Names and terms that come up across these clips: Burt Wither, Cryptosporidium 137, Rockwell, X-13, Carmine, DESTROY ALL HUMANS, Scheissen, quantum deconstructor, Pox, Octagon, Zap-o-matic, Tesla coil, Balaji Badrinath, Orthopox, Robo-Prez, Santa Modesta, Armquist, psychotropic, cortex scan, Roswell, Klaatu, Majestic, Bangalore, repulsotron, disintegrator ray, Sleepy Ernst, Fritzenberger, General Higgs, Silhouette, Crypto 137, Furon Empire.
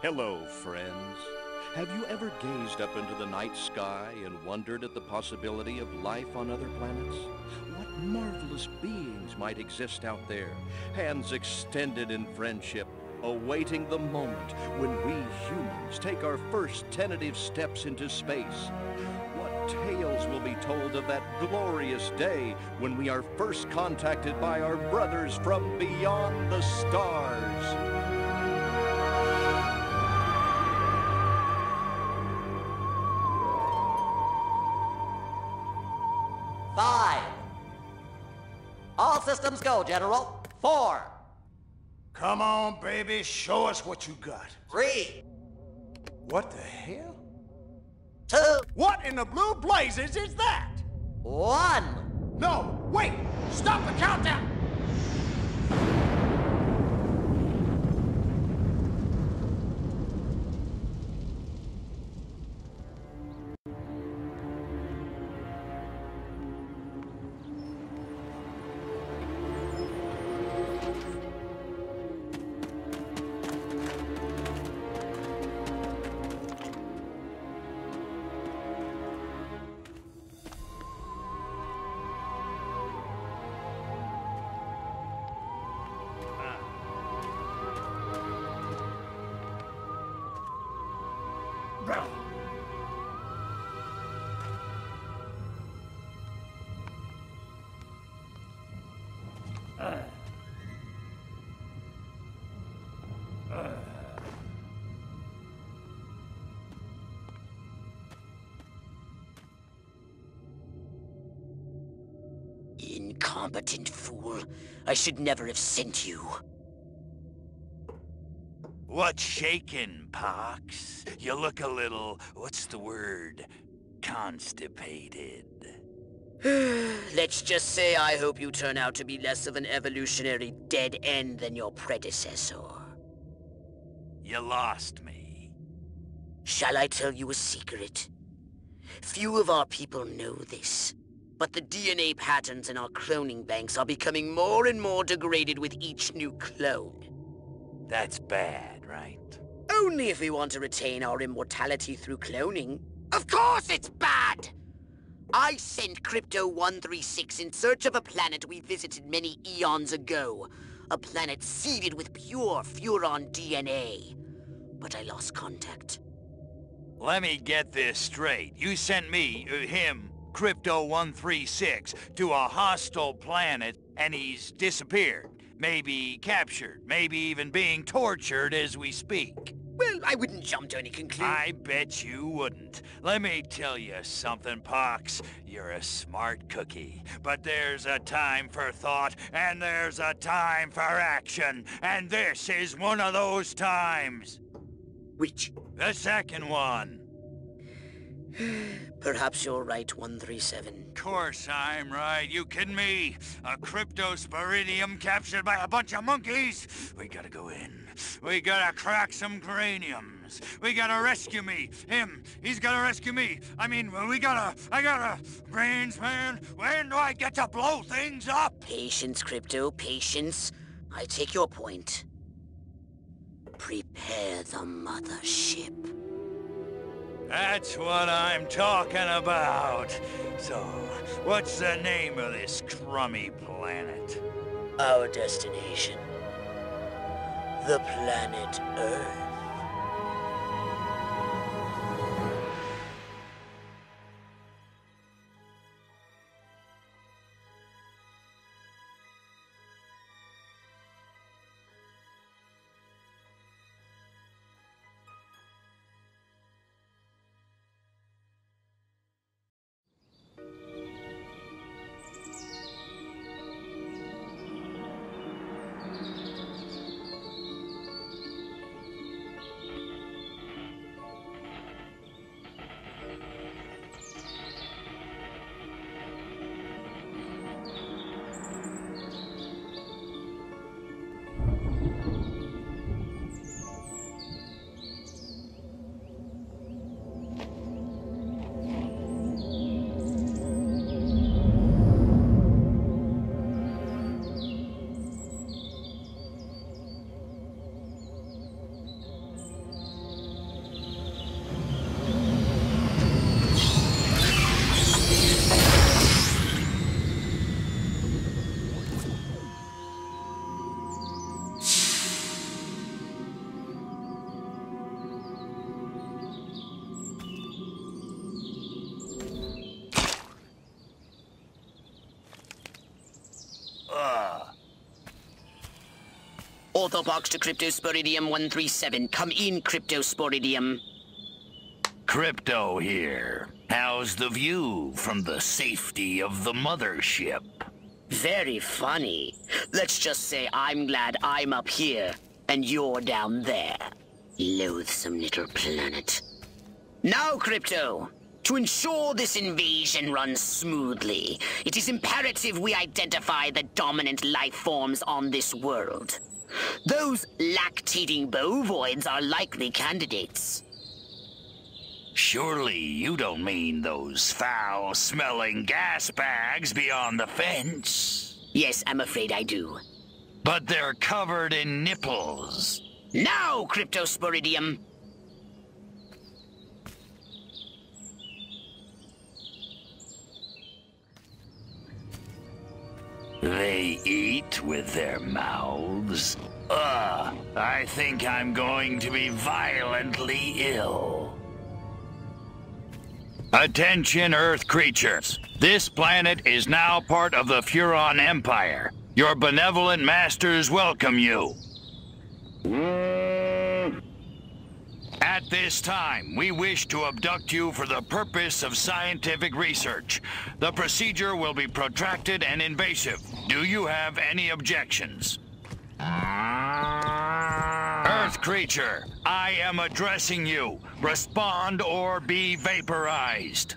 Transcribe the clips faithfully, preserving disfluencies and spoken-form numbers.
Hello, friends. Have you ever gazed up into the night sky and wondered at the possibility of life on other planets? What marvelous beings might exist out there, hands extended in friendship, awaiting the moment when we humans take our first tentative steps into space? What tales will be told of that glorious day when we are first contacted by our brothers from beyond the stars? Five. All systems go, General. Four. Come on, baby. Show us what you got. Three. What the hell? Two. What in the blue blazes is that? One. No, wait. Stop the countdown. Incompetent fool. I should never have sent you. What's shaking, Pox? You look a little, what's the word, constipated. Let's just say I hope you turn out to be less of an evolutionary dead end than your predecessor. You lost me. Shall I tell you a secret? Few of our people know this. But the D N A patterns in our cloning banks are becoming more and more degraded with each new clone. That's bad, right? Only if we want to retain our immortality through cloning. Of course it's bad! I sent Crypto one thirty-six in search of a planet we visited many eons ago. A planet seeded with pure Furon D N A. But I lost contact. Let me get this straight. You sent me, uh, him, Crypto one thirty-six to a hostile planet, and he's disappeared. Maybe captured, maybe even being tortured as we speak. Well, I wouldn't jump to any conclusion. I bet you wouldn't. Let me tell you something, Pox. You're a smart cookie. But there's a time for thought, and there's a time for action. And this is one of those times. Which? The second one. Perhaps you're right, one thirty-seven. Of course I'm right. You kidding me? A cryptosporidium captured by a bunch of monkeys? We gotta go in. We gotta crack some craniums. We gotta rescue me. Him. He's gotta rescue me. I mean, we gotta... I gotta... Brains, man. When do I get to blow things up? Patience, Crypto. Patience. I take your point. Prepare the mothership. That's what I'm talking about. So, what's the name of this crummy planet? Our destination. The planet Earth. Ugh. Orthopox to Cryptosporidium one three seven. Come in, Cryptosporidium. Crypto here. How's the view from the safety of the mothership? Very funny. Let's just say I'm glad I'm up here and you're down there. Loathsome little planet. Now, Crypto, to ensure this invasion runs smoothly, it is imperative we identify the dominant life forms on this world. Those lactating bovoids are likely candidates. Surely you don't mean those foul-smelling gas bags beyond the fence? Yes, I'm afraid I do. But they're covered in nipples. Now, Cryptosporidium! They eat with their mouths? Ugh, I think I'm going to be violently ill. Attention, Earth creatures. This planet is now part of the Furon Empire. Your benevolent masters welcome you. At this time, we wish to abduct you for the purpose of scientific research. The procedure will be protracted and invasive. Do you have any objections? Earth creature, I am addressing you. Respond or be vaporized.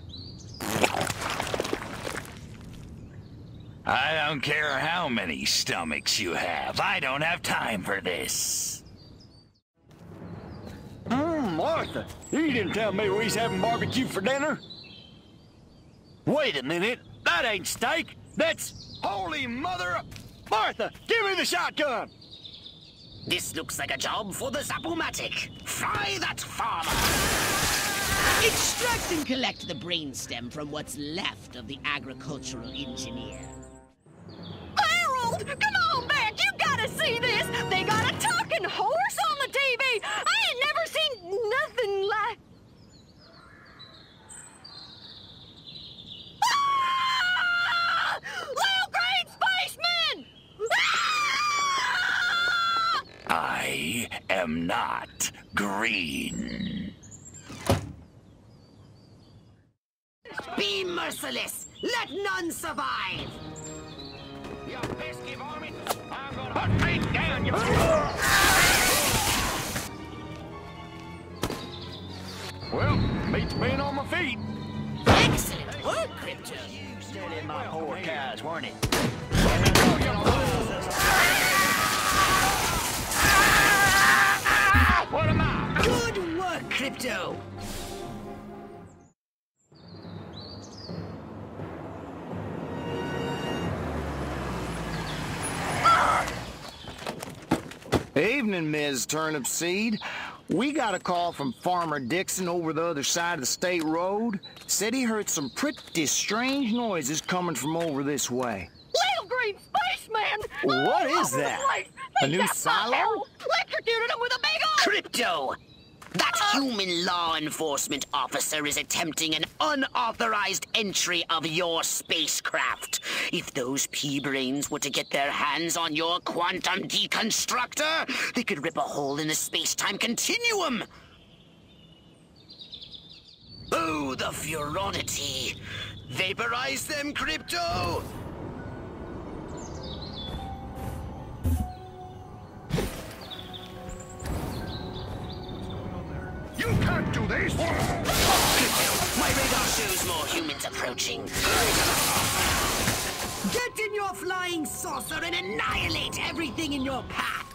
I don't care how many stomachs you have. I don't have time for this. Mmm, Martha, you didn't tell me we was having barbecue for dinner. Wait a minute, that ain't steak. That's holy mother of... Martha, give me the shotgun! This looks like a job for the Zap-o-matic. Fry that farmer! Extract and collect the brainstem from what's left of the agricultural engineer. Harold, come on back! You gotta see this! They got a talking horse on the T V! I ain't never seen nothing like... Ah! Little green spaceman! Ah! I am not green. Be merciless! Let none survive! You best give on it! I'm gonna hunt me down, you... Well, meets being on my feet. Excellent work, Crypto. You still in my forecast, weren't it? What am I? Good work, Crypto. Evening, Miz Turnip Seed. We got a call from Farmer Dixon over the other side of the state road. Said he heard some pretty strange noises coming from over this way. Little green spaceman! What is that? A new silo? Electrocuted him with a big old... Crypto! That uh, human law enforcement officer is attempting an unauthorized entry of your spacecraft. If those pea-brains were to get their hands on your quantum deconstructor, they could rip a hole in the space-time continuum. Oh, the furonity. Vaporize them, Crypto! You can't do this! My radar shows more humans approaching. Get in your flying saucer and annihilate everything in your path!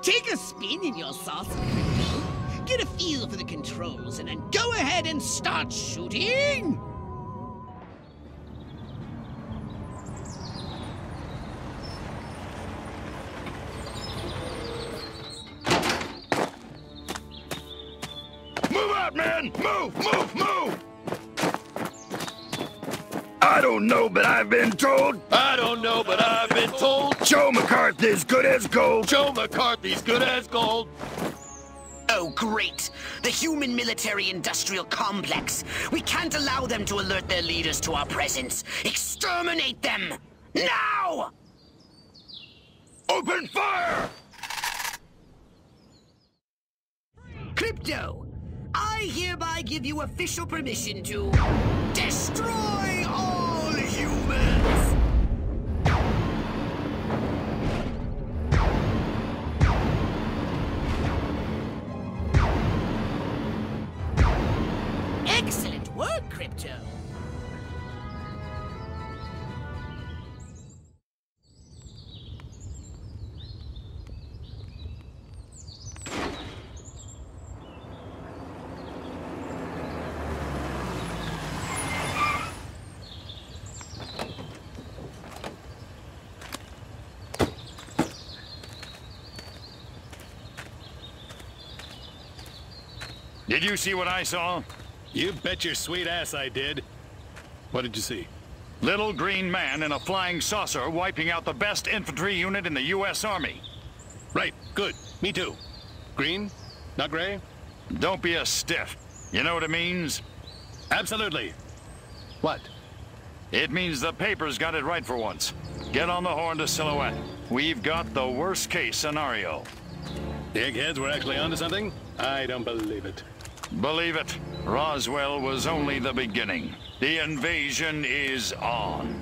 Take a spin in your saucer, Crypto. Get a feel for the controls and then go ahead and start shooting! Man, move, move, move! I don't know, but I've been told. I don't know, but I've been told. Joe McCarthy's good as gold. Joe McCarthy's good as gold. Oh, great. The human military-industrial complex. We can't allow them to alert their leaders to our presence. Exterminate them! Now! Open fire! Crypto, I hereby give you official permission to destroy all humans! Excellent work, Crypto! Did you see what I saw? You bet your sweet ass I did. What did you see? Little green man in a flying saucer wiping out the best infantry unit in the U S Army. Right, good. Me too. Green? Not gray? Don't be a stiff. You know what it means? Absolutely. What? It means the paper's got it right for once. Get on the horn to Silhouette. We've got the worst case scenario. The eggheads were actually onto something? I don't believe it. Believe it. Roswell was only the beginning. The invasion is on.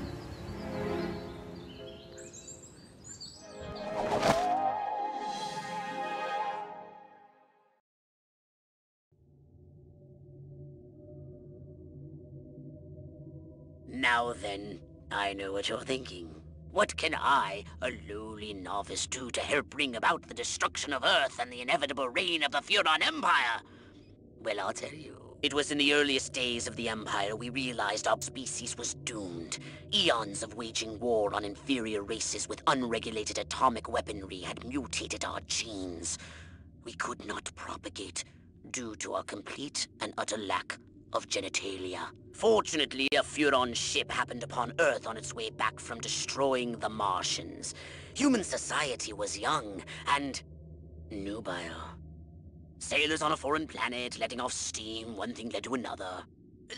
Now then, I know what you're thinking. What can I, a lowly novice, do to help bring about the destruction of Earth and the inevitable reign of the Furon Empire? Well, I'll tell you. It was in the earliest days of the Empire we realized our species was doomed. Eons of waging war on inferior races with unregulated atomic weaponry had mutated our genes. We could not propagate due to our complete and utter lack of genitalia. Fortunately, a Furon ship happened upon Earth on its way back from destroying the Martians. Human society was young and nubile. Sailors on a foreign planet, letting off steam, one thing led to another.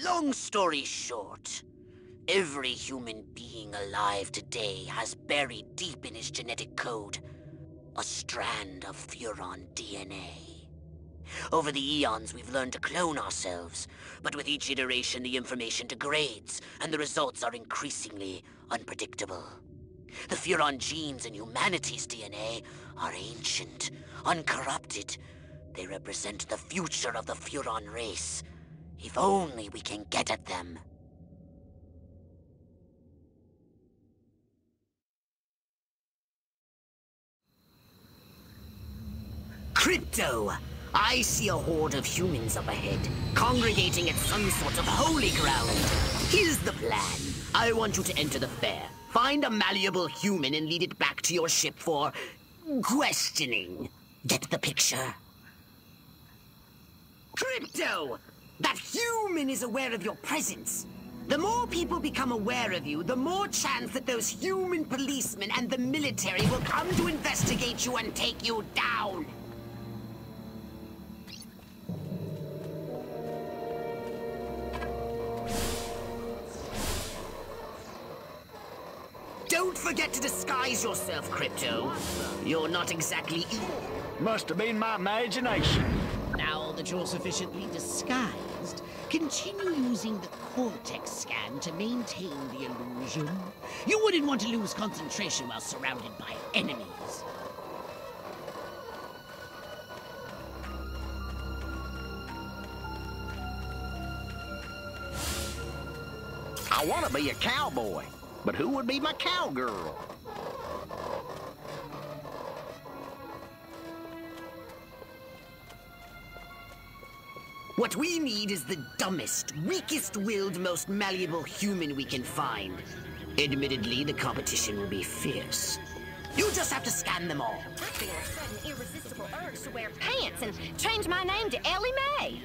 Long story short, every human being alive today has buried deep in his genetic code a strand of Furon D N A. Over the eons, we've learned to clone ourselves, but with each iteration, the information degrades, and the results are increasingly unpredictable. The Furon genes in humanity's D N A are ancient, uncorrupted. They represent the future of the Furon race. If only we can get at them. Crypto! I see a horde of humans up ahead, congregating at some sort of holy ground. Here's the plan. I want you to enter the fair, find a malleable human and lead it back to your ship for questioning. Get the picture? Crypto! That human is aware of your presence. The more people become aware of you, the more chance that those human policemen and the military will come to investigate you and take you down. Don't forget to disguise yourself, Crypto. You're not exactly evil. Must have been my imagination. Now that you're sufficiently disguised, continue using the cortex scan to maintain the illusion. You wouldn't want to lose concentration while surrounded by enemies. I want to be a cowboy, but who would be my cowgirl? What we need is the dumbest, weakest-willed, most malleable human we can find. Admittedly, the competition will be fierce. You just have to scan them all. I feel a sudden irresistible urge to wear pants and change my name to Ellie Mae.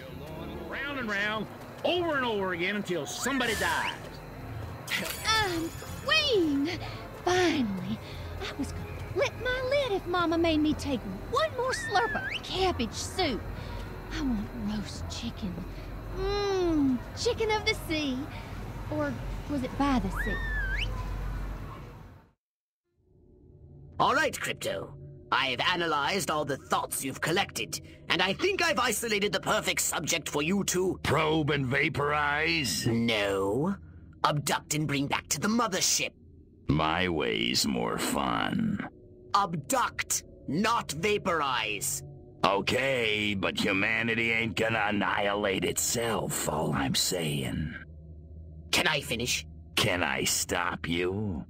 Round and round, over and over again until somebody dies. I'm queen! Finally, I was gonna flip my lid if Mama made me take one more slurp of cabbage soup. I want roast chicken. Mmm, chicken of the sea. Or was it by the sea? All right, Crypto. I've analyzed all the thoughts you've collected, and I think I've isolated the perfect subject for you to... probe and vaporize? No. Abduct and bring back to the mothership. My way's more fun. Abduct, not vaporize. Okay, but humanity ain't gonna annihilate itself, all I'm saying. Can I finish? Can I stop you?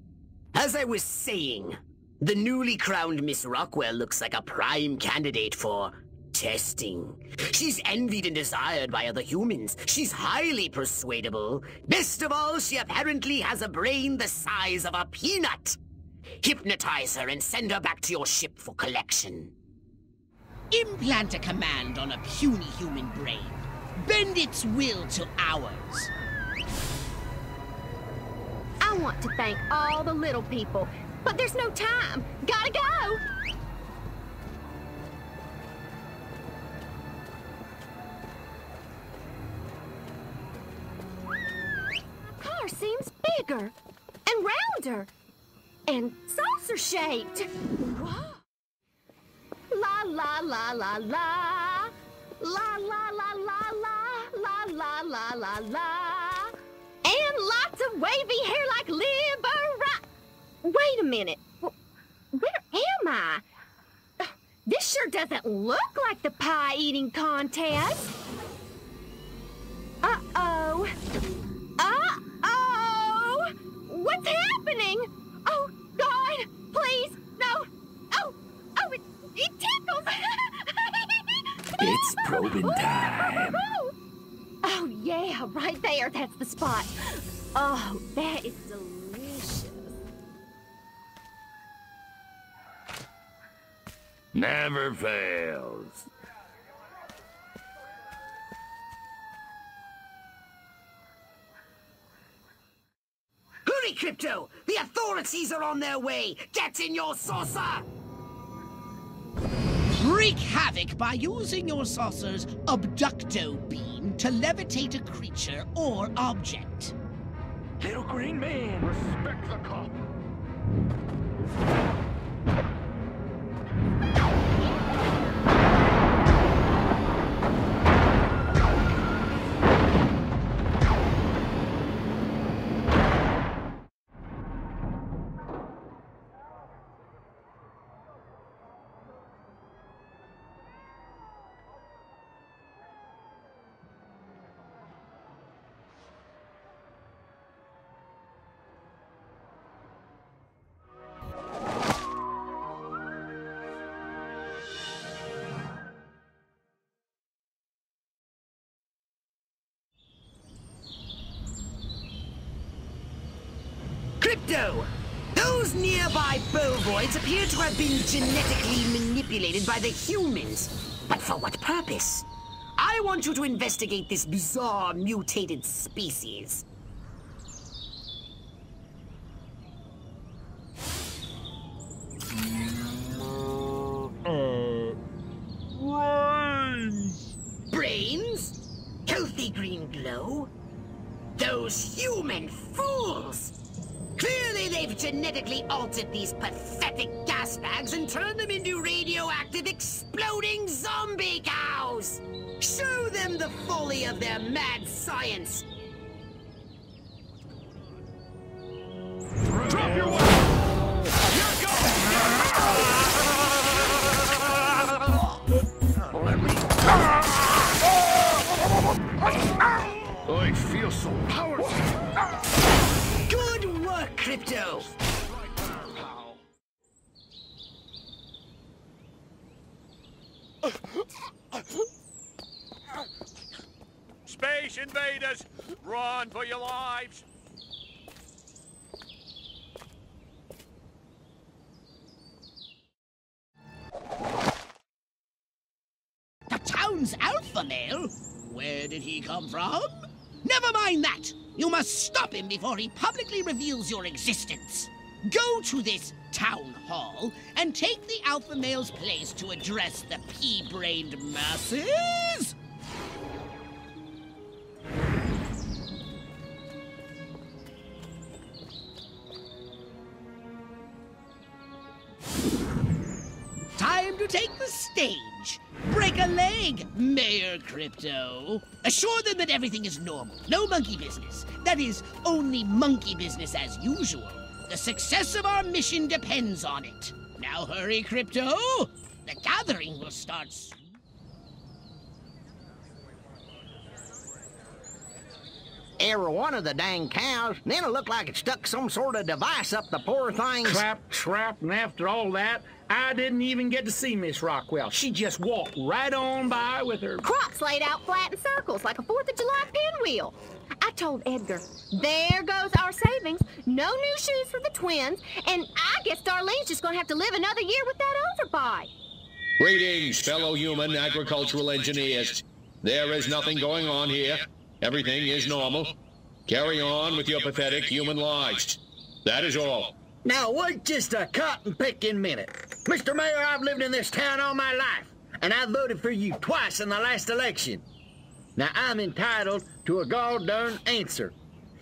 As I was saying... the newly crowned Miss Rockwell looks like a prime candidate for testing. She's envied and desired by other humans. She's highly persuadable. Best of all, she apparently has a brain the size of a peanut. Hypnotize her and send her back to your ship for collection. Implant a command on a puny human brain. Bend its will to ours. I want to thank all the little people. But there's no time. Gotta go! The car seems bigger and rounder and saucer-shaped. La la la la la. La la la la la. La la la la la. And lots of wavy hair like Libera. Wait a minute. Where am I? This sure doesn't look like the pie-eating contest. Uh-oh. Uh-oh! What's happening? Oh, God! Please, no! Oh! Oh, it, it tickles! It's probing time. Oh, yeah, right there. That's the spot. Oh, that is delicious. Never fails. Hurry, Crypto! The authorities are on their way! Get in your saucer! Wreak havoc by using your saucer's abducto beam to levitate a creature or object. Little green man, respect the cop. Those nearby bovoids appear to have been genetically manipulated by the humans. But for what purpose? I want you to investigate this bizarre mutated species. Uh, brains! Brains? Healthy green glow? Those human fools! Clearly they've genetically altered these pathetic gas bags and turned them into radioactive exploding zombie cows! Show them the folly of their mad science! Drop your weapon! I feel so powerful! Crypto! Space invaders! Run for your lives! The town's alpha male? Where did he come from? Never mind that! You must stop him before he publicly reveals your existence. Go to this town hall and take the alpha male's place to address the pea-brained masses. time to take the stage. Break a leg, Mayor Crypto. Assure them that everything is normal. No monkey business. That is, only monkey business as usual. The success of our mission depends on it. Now hurry, Crypto. The gathering will start soon. Every one of the dang cows, and then it looked like it stuck some sort of device up the poor thing's... Clap, trap, and after all that, I didn't even get to see Miss Rockwell. She just walked right on by with her... Crops laid out flat in circles like a fourth of July pinwheel. I told Edgar, there goes our savings, no new shoes for the twins, and I guess Darlene's just gonna have to live another year with that overbite. Greetings, fellow human agricultural engineers. There is nothing going on here. Everything is normal. Carry on with your pathetic human lives. That is all. Now wait just a cotton-picking minute. Mister Mayor, I've lived in this town all my life, and I voted for you twice in the last election. Now I'm entitled to a god-darn answer.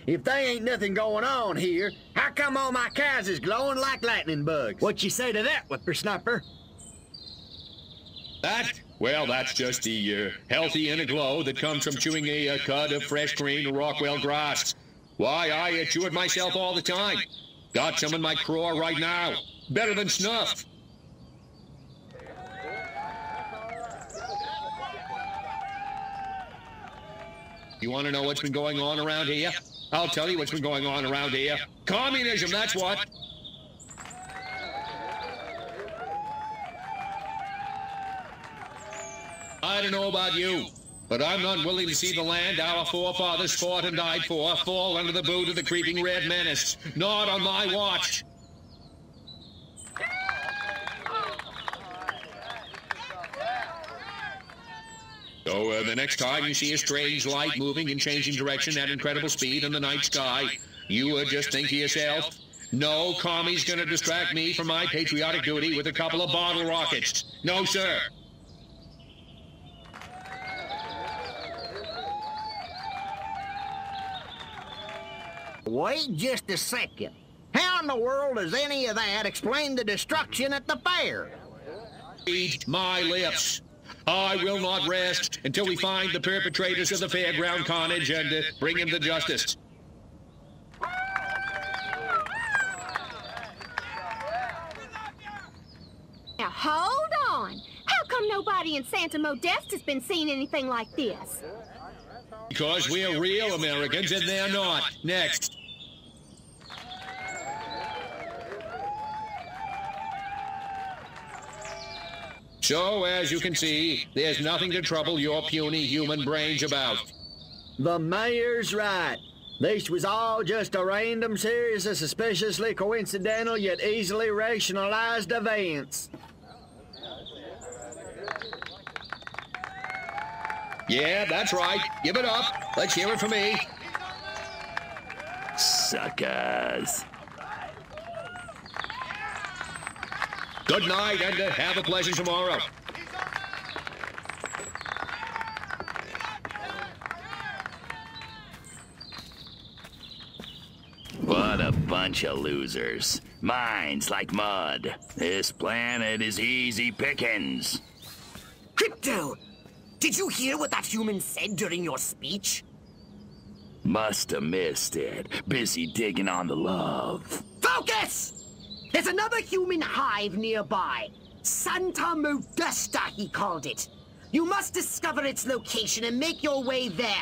If they ain't nothing going on here, how come all my cows is glowing like lightning bugs? What you say to that, whippersnapper? That? Well, that's just the uh, healthy inner glow that comes from chewing a, a cud of fresh green Rockwell grass. Why, I uh, chew it myself all the time. Got some in my craw right now. Better than snuff. You want to know what's been going on around here? I'll tell you what's been going on around here. Communism, that's what. I don't know about you, but I'm not willing to see the land our forefathers fought and died for fall under the boot of the creeping red menace. Not on my watch. So uh, the next time you see a strange light moving and changing direction at incredible speed in the night sky, you would just think to yourself, no commie's gonna distract me from my patriotic duty with a couple of bottle rockets. No, sir. Wait just a second. How in the world does any of that explain the destruction at the fair? Eat my lips. I will not rest until we find the perpetrators of the fairground carnage and uh, bring them to justice. Now hold on. How come nobody in Santa Modesta's been seeing anything like this? Because we're real Americans and they're not. Next. So, as you can see, there's nothing to trouble your puny human brains about. The mayor's right. This was all just a random series of suspiciously coincidental yet easily rationalized events. Yeah, that's right. Give it up. Let's hear it for me. Suckers. Good night, and uh, have a pleasant tomorrow. What a bunch of losers. Minds like mud. This planet is easy pickings. Crypto! Did you hear what that human said during your speech? Must have missed it. Busy digging on the love. Focus! There's another human hive nearby. Santa Modesta, he called it. You must discover its location and make your way there.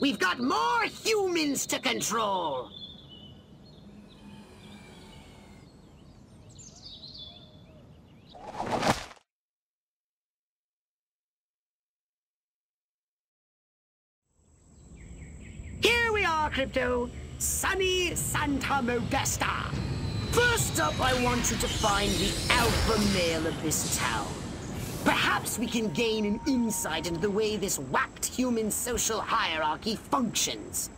We've got more humans to control. Crypto, sunny Santa Modesta. First up, I want you to find the alpha male of this town. Perhaps we can gain an insight into the way this whacked human social hierarchy functions.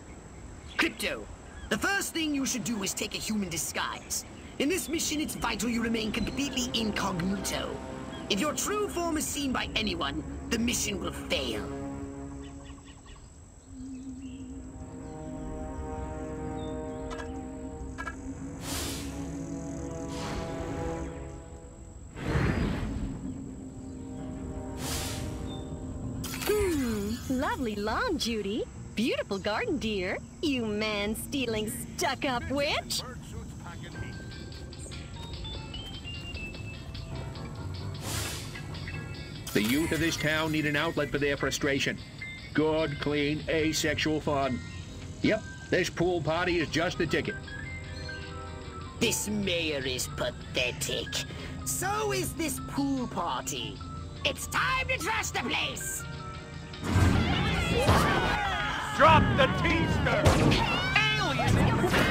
Crypto, the first thing you should do is take a human disguise. In this mission, it's vital you remain completely incognito. If your true form is seen by anyone, the mission will fail. lovely lawn, Judy. Beautiful garden, dear. You man-stealing, stuck-up witch. The youth of this town need an outlet for their frustration. Good, clean, asexual fun. Yep, this pool party is just the ticket. This mayor is pathetic. So is this pool party. It's time to trash the place! Drop the teaster! Aliens!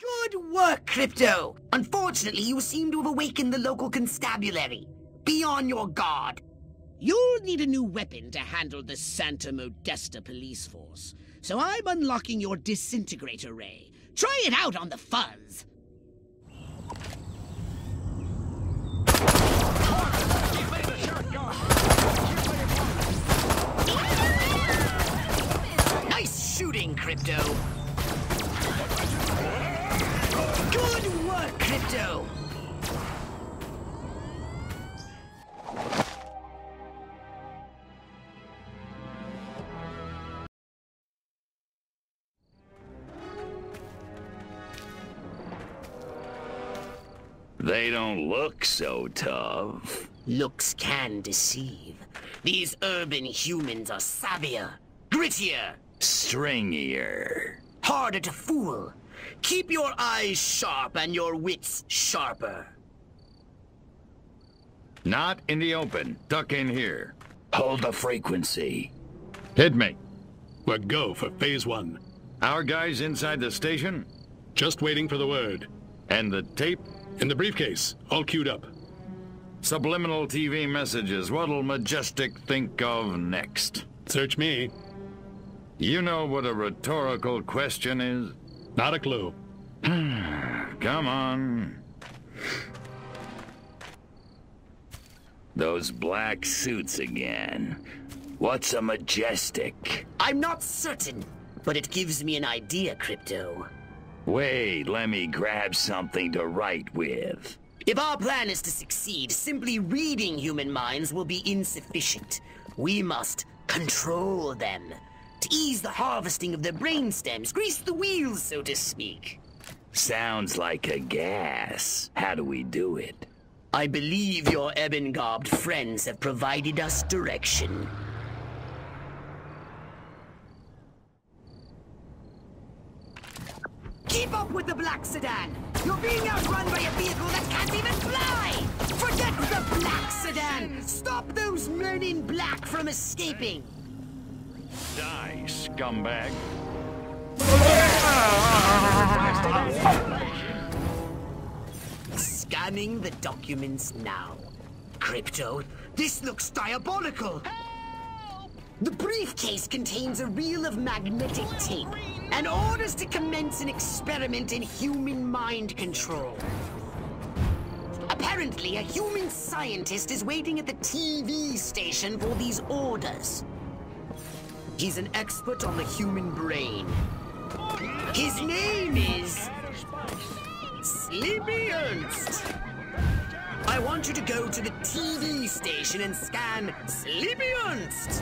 Good work, Crypto! Unfortunately, you seem to have awakened the local constabulary. Be on your guard. You'll need a new weapon to handle the Santa Modesta police force, so I'm unlocking your disintegrator ray. Try it out on the fuzz! Nice shooting, Crypto! Good work, Crypto! They don't look so tough. Looks can deceive. These urban humans are savvier, grittier, stringier, harder to fool. Keep your eyes sharp and your wits sharper. Not in the open. Duck in here. Hold the frequency. Hit me. We'll go for phase one. Our guys inside the station? Just waiting for the word. And the tape? In the briefcase. All queued up. Subliminal T V messages. What'll Majestic think of next? Search me. You know what a rhetorical question is? Not a clue. Come on. Those black suits again. What's a Majestic? I'm not certain, but it gives me an idea, Crypto. Wait, let me grab something to write with. If our plan is to succeed, simply reading human minds will be insufficient. We must control them. To ease the harvesting of their brainstems, grease the wheels, so to speak. Sounds like a gas. How do we do it? I believe your ebon-garbed friends have provided us direction. Keep up with the black sedan! You're being outrun by a vehicle that can't even fly! Forget the black sedan! Stop those men in black from escaping! Die, scumbag. Scanning the documents now. Crypto, this looks diabolical. Help! The briefcase contains a reel of magnetic tape and orders to commence an experiment in human mind control. Apparently, a human scientist is waiting at the T V station for these orders. He's an expert on the human brain. His name is... Sleepy Ernst. I want you to go to the T V station and scan Sleepy Ernst.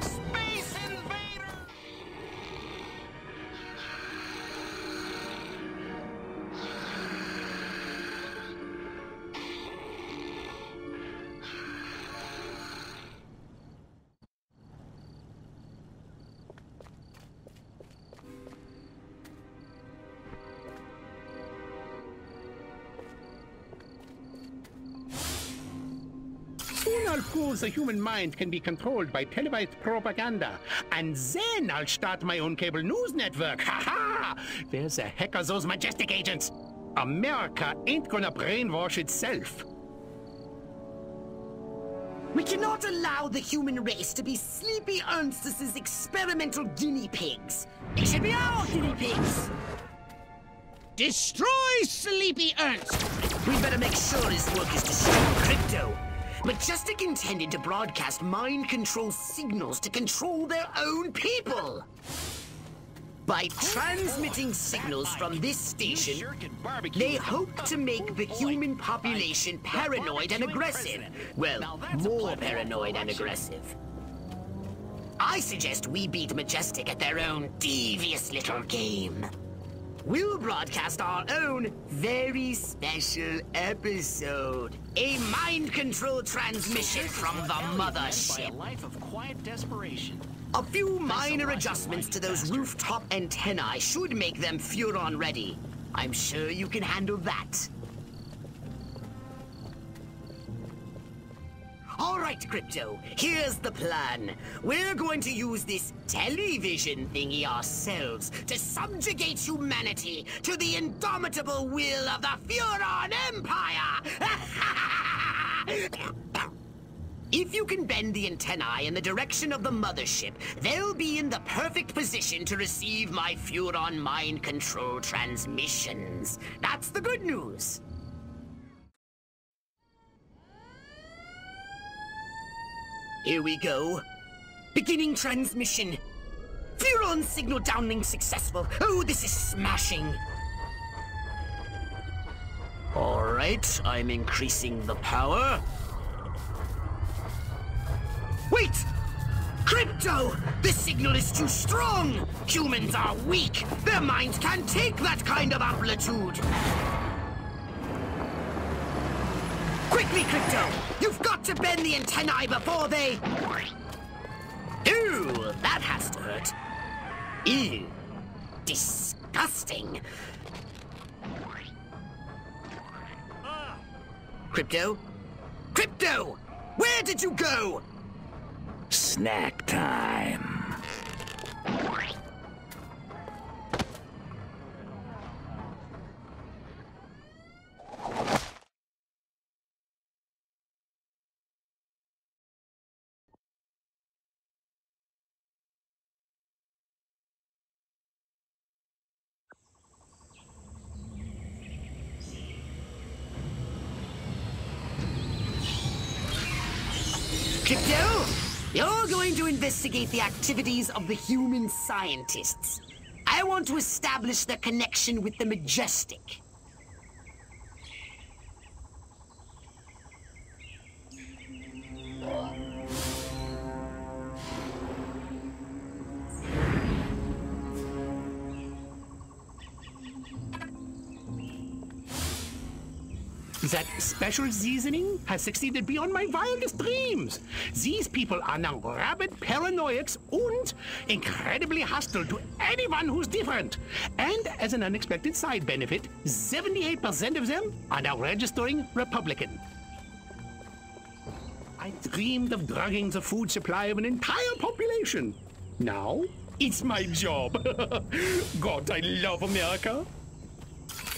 Space Invader! Soon I'll prove the human mind can be controlled by televised propaganda, and then I'll start my own cable news network. Ha ha! Where the heck are those Majestic agents? America ain't gonna brainwash itself. We cannot allow the human race to be Sleepy Ernst's experimental guinea pigs. They should be our guinea pigs. Destroy Sleepy Ernst! We better make sure his work is destroyed, Crypto. Majestic intended to broadcast mind control signals to control their own people. By transmitting signals from this station, they hope to make the human population paranoid and aggressive. Well, more paranoid and aggressive. I suggest we beat Majestic at their own devious little game. We'll broadcast our own very special episode. A mind control transmission from the mothership. A life of quiet desperation. A few minor adjustments to those rooftop antennae should make them Furon ready. I'm sure you can handle that. All right, Crypto, here's the plan. We're going to use this television thingy ourselves to subjugate humanity to the indomitable will of the Furon Empire! If you can bend the antennae in the direction of the mothership, they'll be in the perfect position to receive my Furon mind control transmissions. That's the good news. Here we go. Beginning transmission. Furon signal downlink successful. Oh, this is smashing. All right, I'm increasing the power. Wait! Crypto! This signal is too strong! Humans are weak! Their minds can't take that kind of amplitude! Quickly, Crypto! You've got to bend the antennae before they... Ew! That has to hurt. Ew! Disgusting! Crypto? Crypto! Where did you go? Snack time. Crypto? You're going to investigate the activities of the human scientists. I want to establish their connection with the Majestic. That special seasoning has succeeded beyond my wildest dreams. These people are now rabid paranoiacs and incredibly hostile to anyone who's different. And as an unexpected side benefit, seventy-eight percent of them are now registering Republican. I dreamed of drugging the food supply of an entire population. Now, it's my job. God, I love America.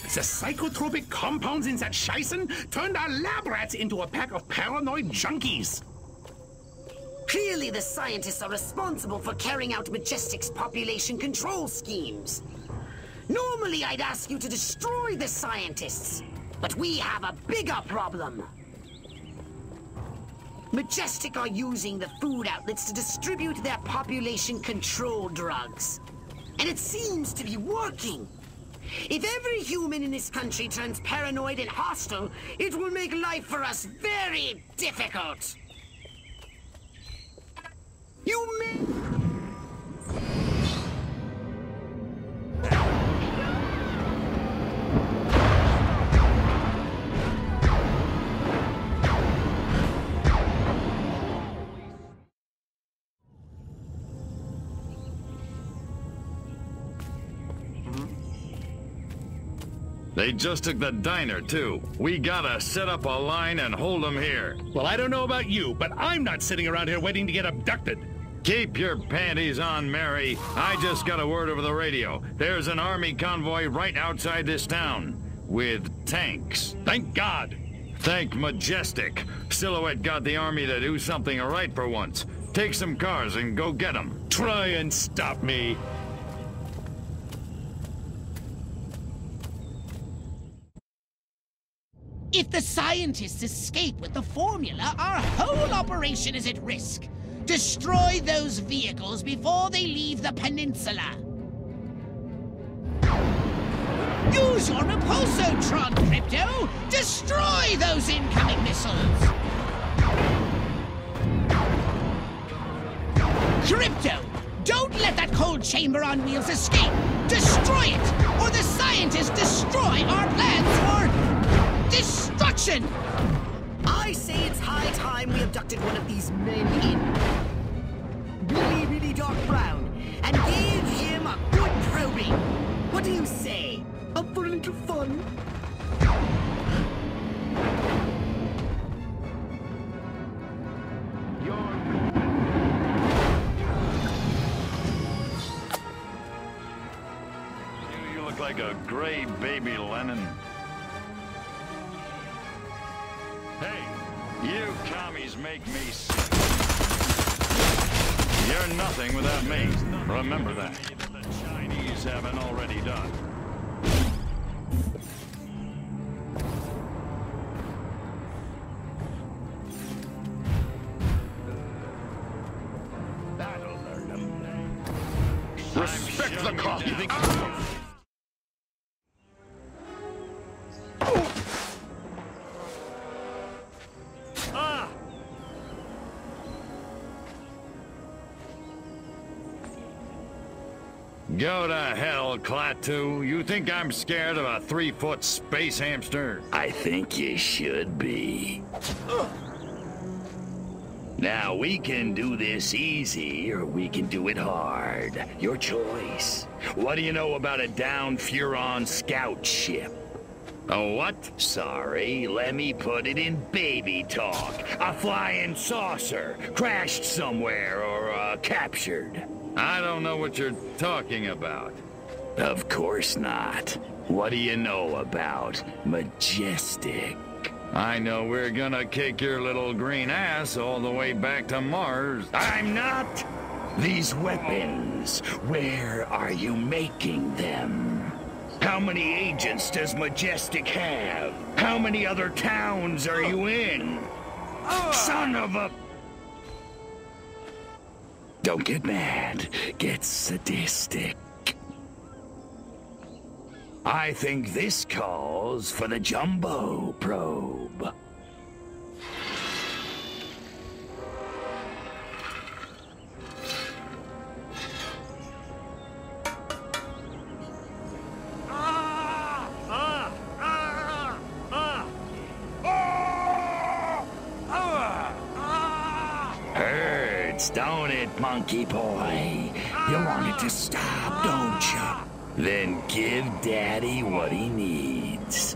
The psychotropic compounds in that Scheissen turned our lab rats into a pack of paranoid junkies. Clearly the scientists are responsible for carrying out Majestic's population control schemes. Normally I'd ask you to destroy the scientists, but we have a bigger problem. Majestic are using the food outlets to distribute their population control drugs. And it seems to be working. If every human in this country turns paranoid and hostile, it will make life for us very difficult. You may... They just took the diner, too. We gotta set up a line and hold them here. Well, I don't know about you, but I'm not sitting around here waiting to get abducted. Keep your panties on, Mary. I just got a word over the radio. There's an army convoy right outside this town. With tanks. Thank God. Thank Majestic. Silhouette got the army to do something right for once. Take some cars and go get them. Try and stop me. If the scientists escape with the formula, our whole operation is at risk. Destroy those vehicles before they leave the peninsula. Use your repulsotron, Crypto! Destroy those incoming missiles! Crypto, don't let that cold chamber on wheels escape! Destroy it, or the scientists destroy our plans for destruction! I say it's high time we abducted one of these men in really, really dark brown and gave him a good probing. What do you say? Up for a little fun? You, you look like a gray baby Lennon. Hey, you commies make me sick. You're nothing without me. Remember that. The Chinese haven't already done. Respect the cop. You think? Ah! Go to hell, Klaatu. You think I'm scared of a three-foot space hamster? I think you should be. Ugh. Now, we can do this easy, or we can do it hard. Your choice. What do you know about a downed Furon scout ship? A what? Sorry, let me put it in baby talk. A flying saucer, crashed somewhere, or uh, captured. I don't know what you're talking about. Of course not. What do you know about Majestic? I know we're gonna kick your little green ass all the way back to Mars. I'm not! These weapons, where are you making them? How many agents does Majestic have? How many other towns are you in? Son of a... Don't get mad, get sadistic. I think this calls for the jumbo probe. Hurts, don't it, monkey boy? You want it to stop, don't you? Then give Daddy what he needs.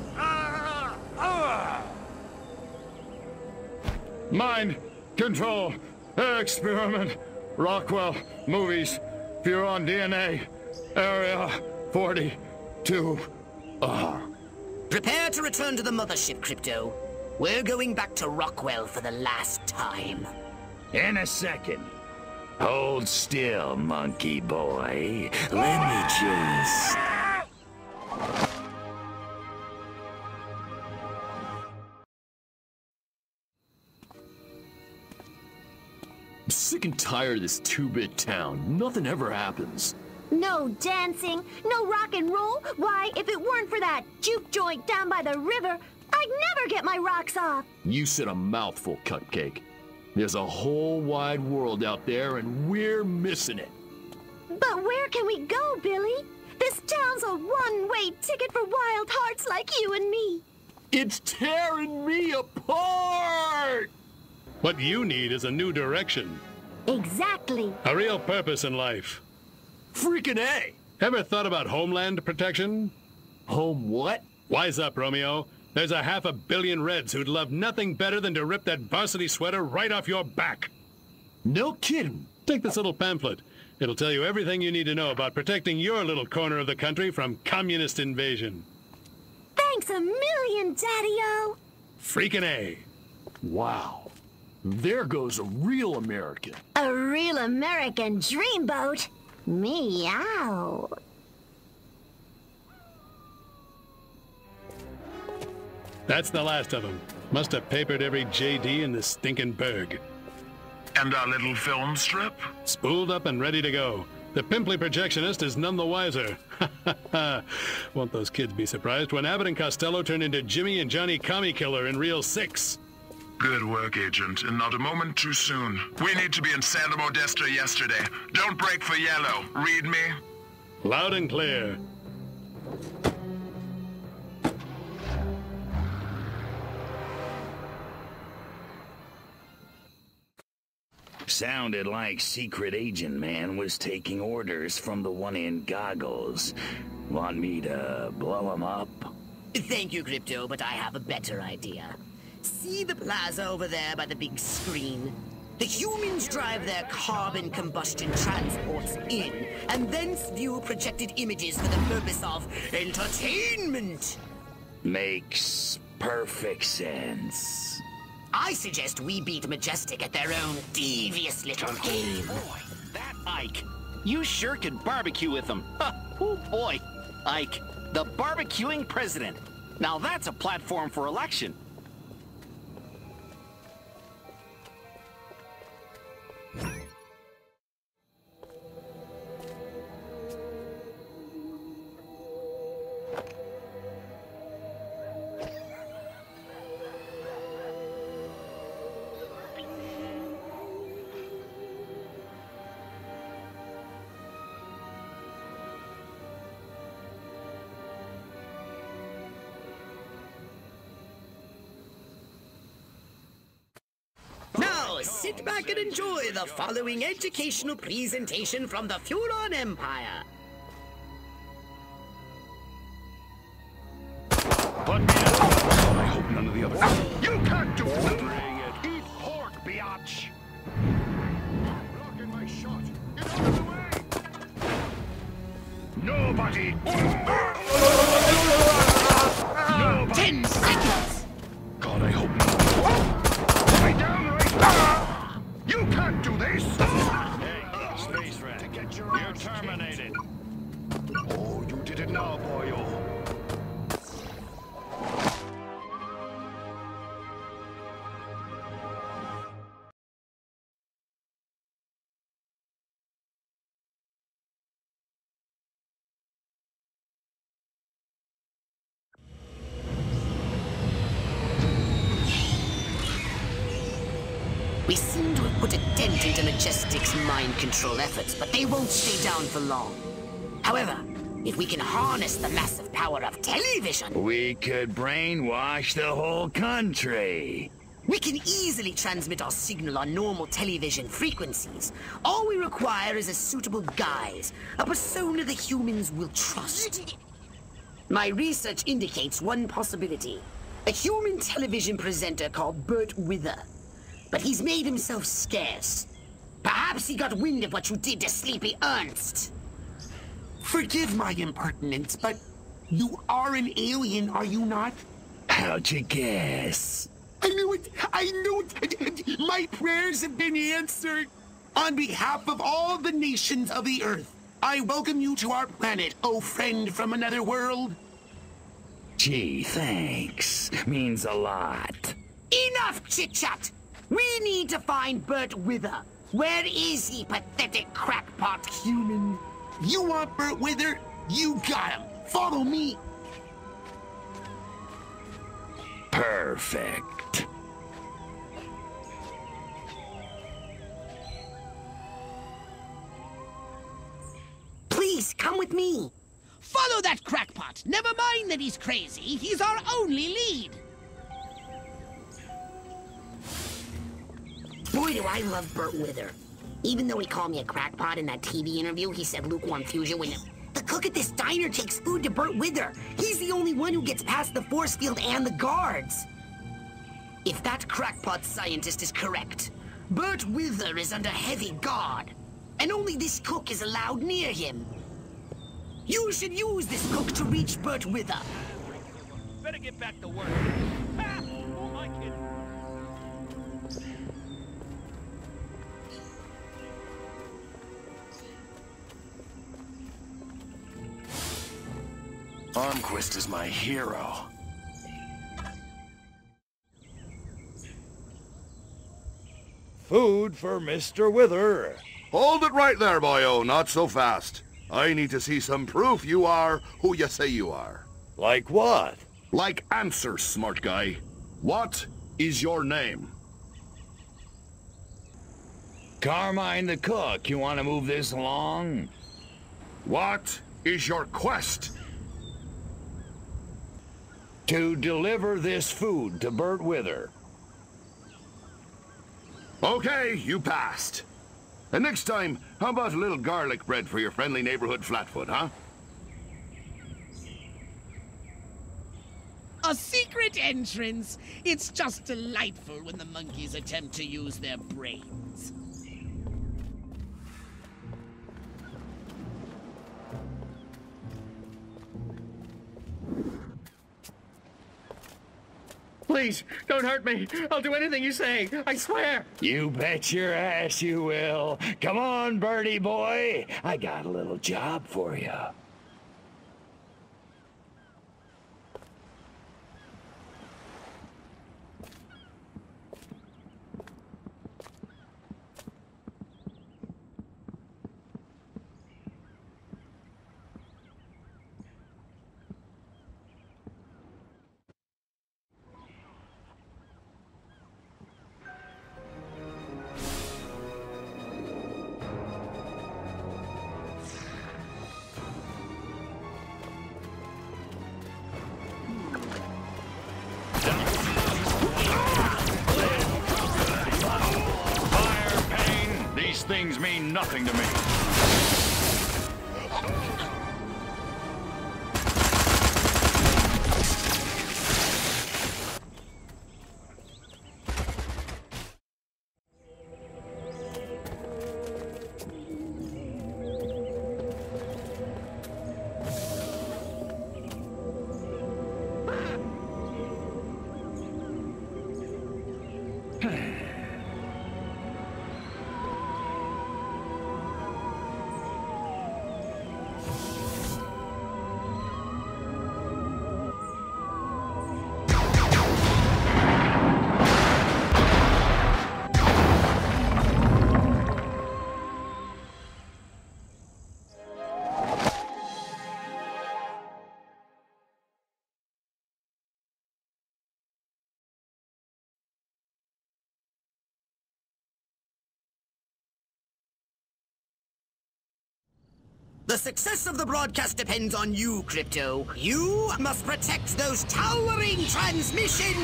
Mind control experiment. Rockwell movies. Furon D N A. Area forty-two. Uh. Prepare to return to the mothership, Crypto. We're going back to Rockwell for the last time. In a second. Hold still, monkey boy. Let me just... I'm sick and tired of this two-bit town. Nothing ever happens. No dancing, no rock and roll. Why, if it weren't for that juke joint down by the river, I'd never get my rocks off. You said a mouthful, Cupcake. There's a whole wide world out there, and we're missing it. But where can we go, Billy? This town's a one-way ticket for wild hearts like you and me. It's tearing me apart! What you need is a new direction. Exactly. A real purpose in life. Freaking A! Ever thought about homeland protection? Home what? Wise up, Romeo. There's a half a billion Reds who'd love nothing better than to rip that varsity sweater right off your back. No kidding. Take this little pamphlet. It'll tell you everything you need to know about protecting your little corner of the country from communist invasion. Thanks a million, Daddy-o. Freaking A. Wow. There goes a real American. A real American dreamboat. Meow. That's the last of them. Must have papered every J D in this stinking burg. And our little film strip? Spooled up and ready to go. The pimply projectionist is none the wiser. Won't those kids be surprised when Abbott and Costello turn into Jimmy and Johnny Commie Killer in Reel six? Good work, Agent, and not a moment too soon. We need to be in Santa Modesta yesterday. Don't break for yellow. Read me? Loud and clear. Sounded like Secret Agent Man was taking orders from the one in goggles. Want me to blow him up? Thank you, Crypto, but I have a better idea. See the plaza over there by the big screen? The humans drive their carbon combustion transports in, and thence view projected images for the purpose of entertainment! Makes perfect sense. I suggest we beat Majestic at their own devious little game. Oh boy, that Ike! You sure could barbecue with them. Huh. Oh boy, Ike, the barbecuing president. Now that's a platform for election. Sit back and enjoy the following educational presentation from the Furon Empire. Put me in. I hope none of the others. Oh, you can't do it. Bring it. Eat pork, biatch. I'm blocking my shot. Get out of the way. Nobody. Nobody. Ten seconds. God, I hope not. Stay down right. You can't do this! Hey, Space Rat, to get your you're terminated. Oh, you did it now, boyo. We seem to have put a dent into Majestic's mind control efforts, but they won't stay down for long. However, if we can harness the massive power of television... We could brainwash the whole country. We can easily transmit our signal on normal television frequencies. All we require is a suitable guise, a persona the humans will trust. My research indicates one possibility. A human television presenter called Burt Wither. But he's made himself scarce. Perhaps he got wind of what you did to Sleepy Ernst. Forgive my impertinence, but you are an alien, are you not? How'd you guess? I knew it! I knew it! My prayers have been answered! On behalf of all the nations of the Earth, I welcome you to our planet, oh friend from another world. Gee, thanks. Means a lot. Enough chit-chat! We need to find Burt Wither. Where is he, pathetic crackpot human? You want Burt Wither? You got him. Follow me. Perfect. Please, come with me. Follow that crackpot. Never mind that he's crazy. He's our only lead. Boy, do I love Burt Wither. Even though he called me a crackpot in that T V interview, he said lukewarm fusion when the cook at this diner takes food to Burt Wither. He's the only one who gets past the force field and the guards. If that crackpot scientist is correct, Burt Wither is under heavy guard, and only this cook is allowed near him. You should use this cook to reach Burt Wither. Better get back to work. Ha! Oh, my kid. Armquist is my hero. Food for Mister Wither. Hold it right there, boyo. Not so fast. I need to see some proof you are who you say you are. Like what? Like answers, smart guy. What is your name? Carmine the cook. You want to move this along? What is your quest? To deliver this food to Burt Wither. Okay, you passed. And next time, how about a little garlic bread for your friendly neighborhood flatfoot, huh? A secret entrance. It's just delightful when the monkeys attempt to use their brains. Please, don't hurt me. I'll do anything you say. I swear. You bet your ass you will. Come on, birdie boy. I got a little job for you. Things mean nothing to me. The success of the broadcast depends on you, Crypto. You must protect those towering transmission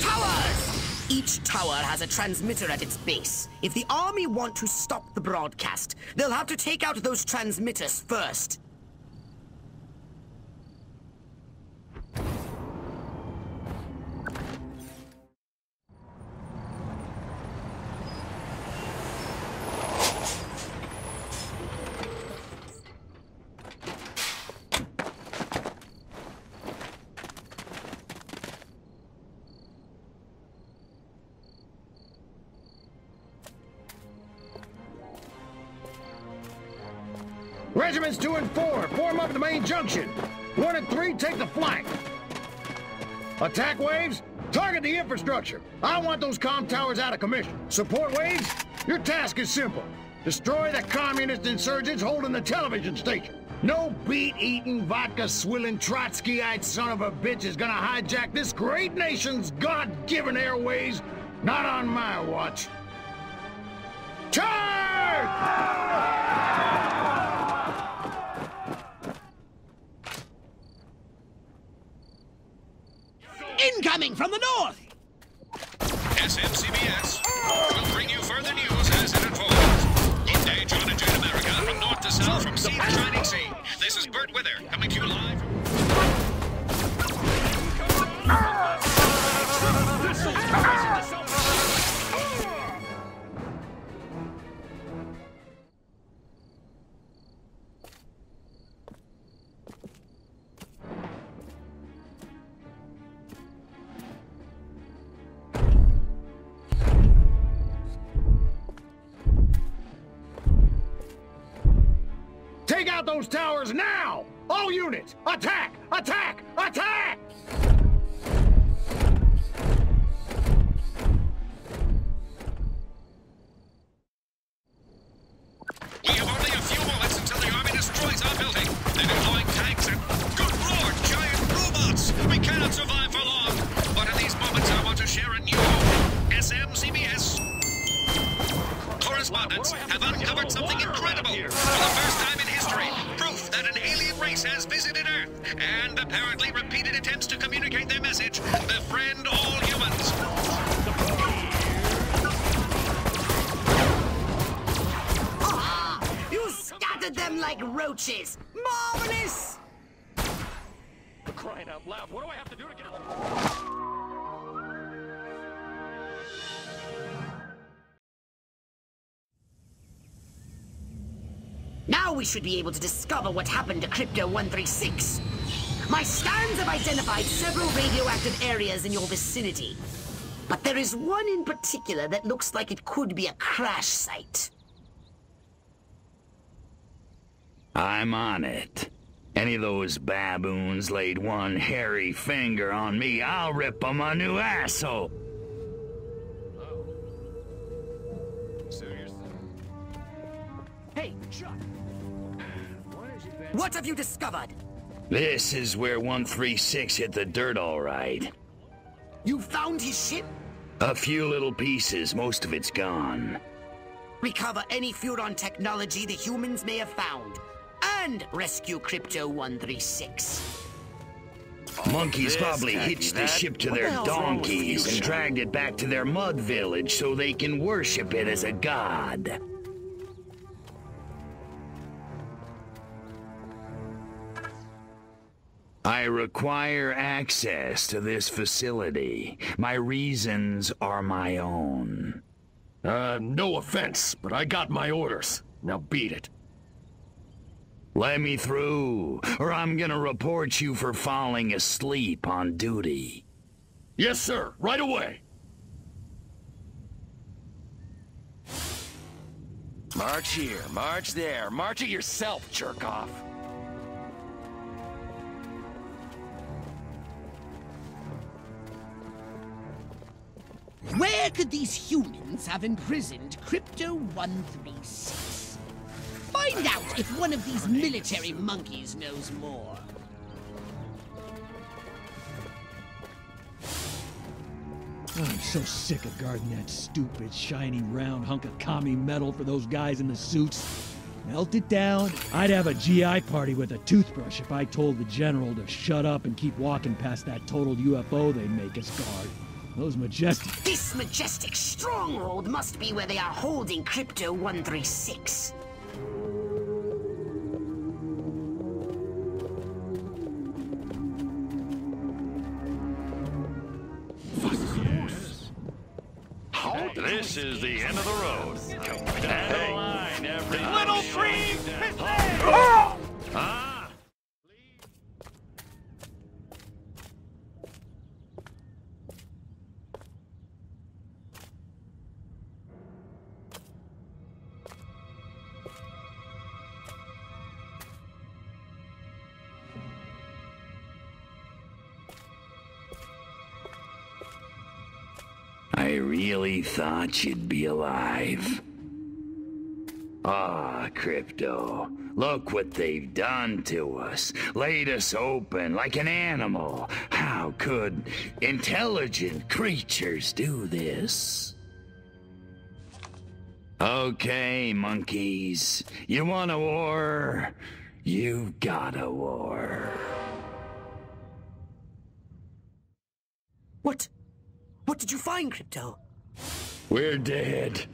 towers! Each tower has a transmitter at its base. If the army want to stop the broadcast, they'll have to take out those transmitters first. Regiments two and four, form up at the main junction. One and three, take the flank. Attack waves, target the infrastructure. I want those comm towers out of commission. Support waves, your task is simple. Destroy the communist insurgents holding the television station. No beet-eating, vodka-swilling, Trotskyite son of a bitch is gonna hijack this great nation's God-given airways. Not on my watch. Charge! Incoming from the north! S M C B S will bring you further news as it unfolds. Good day, John and Jane America, from north to south, from sea to shining sea. This is Burt Wither, coming to you live from... Those towers now! All units, attack! Attack! Attack! We cannot survive for long, but at these moments I want to share a new hope. S M C B S correspondents have uncovered something incredible. For the first time in history, proof that an alien race has visited Earth, and apparently repeated attempts to communicate their message, befriend all humans. Oh, you scattered them like roaches. Marvelous! Crying out loud, what do I have to do to get it? Now we should be able to discover what happened to Crypto one thirty-six. My scans have identified several radioactive areas in your vicinity, but there is one in particular that looks like it could be a crash site. I'm on it. Any of those baboons laid one hairy finger on me, I'll rip them a new asshole! Oh. So you're hey, Chuck! What have you discovered? This is where one thirty-six hit the dirt all right. You found his ship? A few little pieces, most of it's gone. Recover any Furon technology the humans may have found. And rescue Crypto one thirty-six. Monkeys probably hitched the ship to their donkeys and dragged it back to their mud village so they can worship it as a god. I require access to this facility. My reasons are my own. Uh, no offense, but I got my orders. Now beat it. Let me through, or I'm gonna report you for falling asleep on duty. Yes, sir. Right away. March here, march there, march it yourself, jerk-off. Where could these humans have imprisoned Crypto one thirty-six? Find out if one of these military monkeys knows more. I'm so sick of guarding that stupid, shiny, round hunk of commie metal for those guys in the suits. Melt it down. I'd have a G I party with a toothbrush if I told the general to shut up and keep walking past that total U F O they make us guard. Those Majestic... This Majestic stronghold must be where they are holding Crypto one thirty-six. This is the end of the road. Hey. The line, every little tree pit there! Oh. Ah. I really thought you'd be alive. Ah, Crypto. Look what they've done to us. Laid us open like an animal. How could intelligent creatures do this? Okay, monkeys. You want a war? You got a war. What? What did you find, Crypto? We're dead.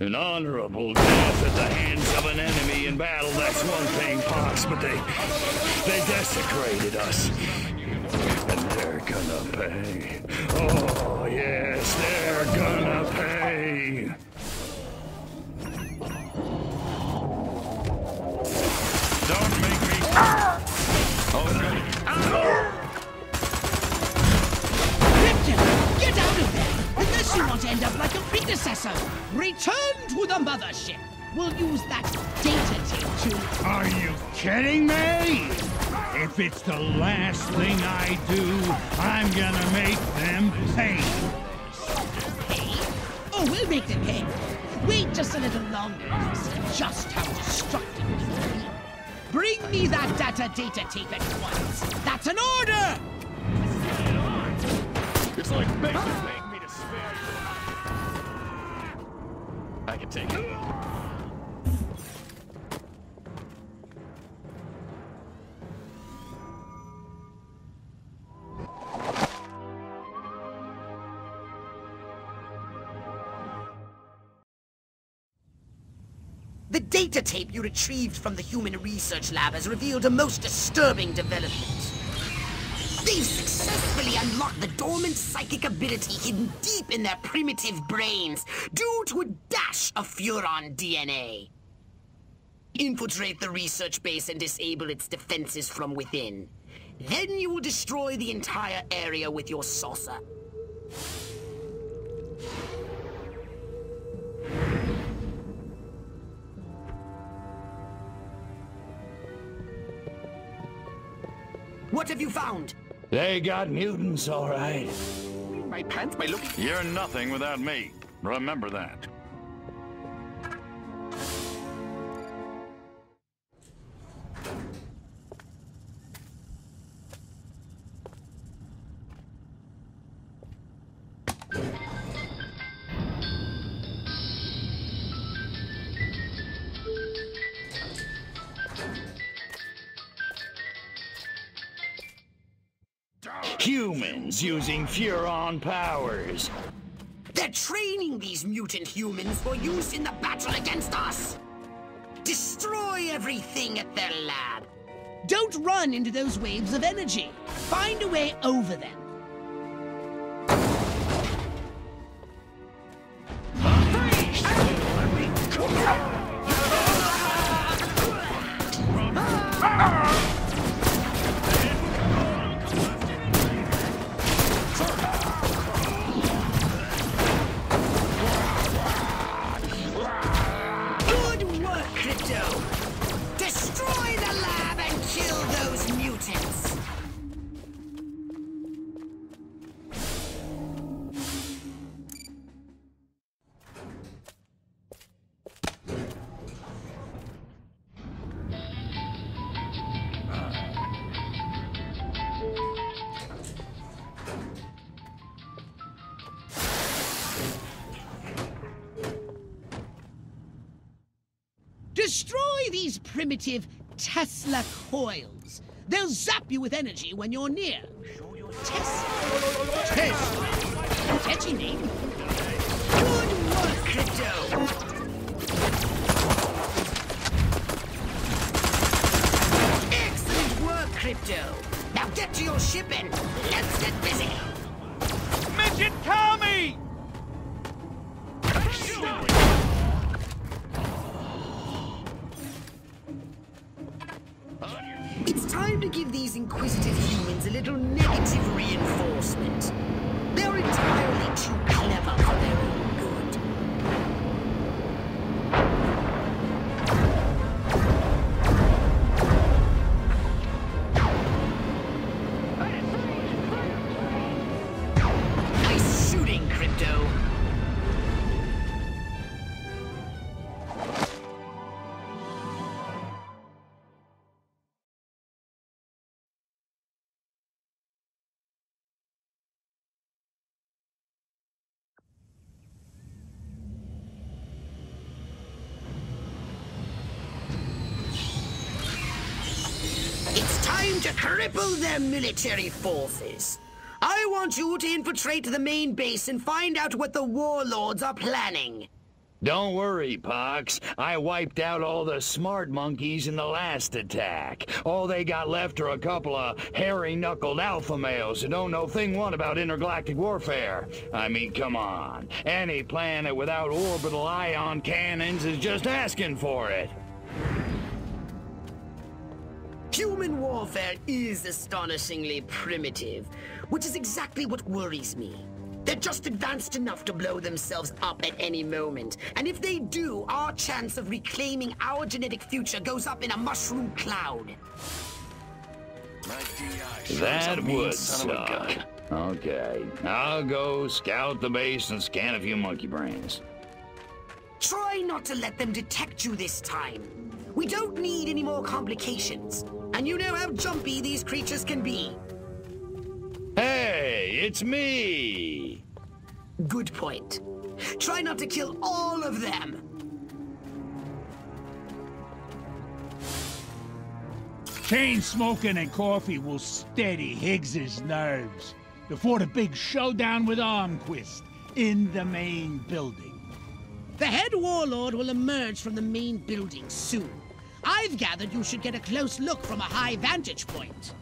An honorable death at the hands of an enemy in battle, that's one thing, Pox, but they... they desecrated us. And they're gonna pay. Oh, yes, they're gonna pay. Don't make me... Oh, no. Oh. Unless you want to end up like your predecessor, return to the mothership. We'll use that data tape to... Are you kidding me? If it's the last thing I do, I'm gonna make them pay. Pay? Oh, we'll make them pay. Wait just a little longer to see just how destructive you can be. Bring me that data data tape at once. That's an order! It's like, make, make me despair. I can take it. The data tape you retrieved from the Human Research Lab has revealed a most disturbing development. They've successfully unlocked the dormant psychic ability hidden deep in their primitive brains due to a dash of Furon D N A. Infiltrate the research base and disable its defenses from within. Then you will destroy the entire area with your saucer. What have you found? They got mutants, all right. My pants, my look. You're nothing without me. Remember that. Humans using Furon powers. They're training these mutant humans for use in the battle against us. Destroy everything at their lab. Don't run into those waves of energy. Find a way over them. Destroy these primitive Tesla coils. They'll zap you with energy when you're near. Tesla. Tesla. Catchy name. Good work, Crypto. Excellent work, Crypto. Now get to your ship and let's get busy. Midget Kami! To give these inquisitive humans a little negative reinforcement. They're entirely too clever for their own good. Nice shooting, Crypto. To cripple their military forces. I want you to infiltrate the main base and find out what the warlords are planning. Don't worry, Pox. I wiped out all the smart monkeys in the last attack. All they got left are a couple of hairy-knuckled alpha males who don't know thing one about intergalactic warfare. I mean, come on. Any planet without orbital ion cannons is just asking for it. Human warfare is astonishingly primitive, which is exactly what worries me. They're just advanced enough to blow themselves up at any moment, and if they do, our chance of reclaiming our genetic future goes up in a mushroom cloud. That would suck. Okay, I'll go scout the base and scan a few monkey brains. Try not to let them detect you this time. We don't need any more complications. And you know how jumpy these creatures can be. Hey, it's me! Good point. Try not to kill all of them! Chain smoking and coffee will steady Higgs's nerves before the big showdown with Armquist in the main building. The head warlord will emerge from the main building soon. I've gathered you should get a close look from a high vantage point.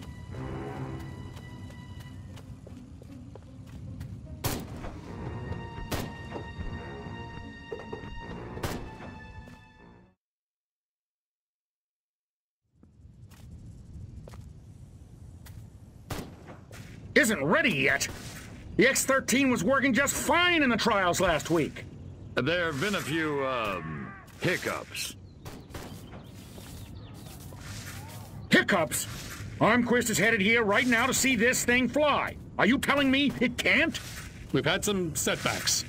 Isn't ready yet. The X thirteen was working just fine in the trials last week. There have been a few, um, hiccups. Hiccups? Armquist is headed here right now to see this thing fly. Are you telling me it can't? We've had some setbacks.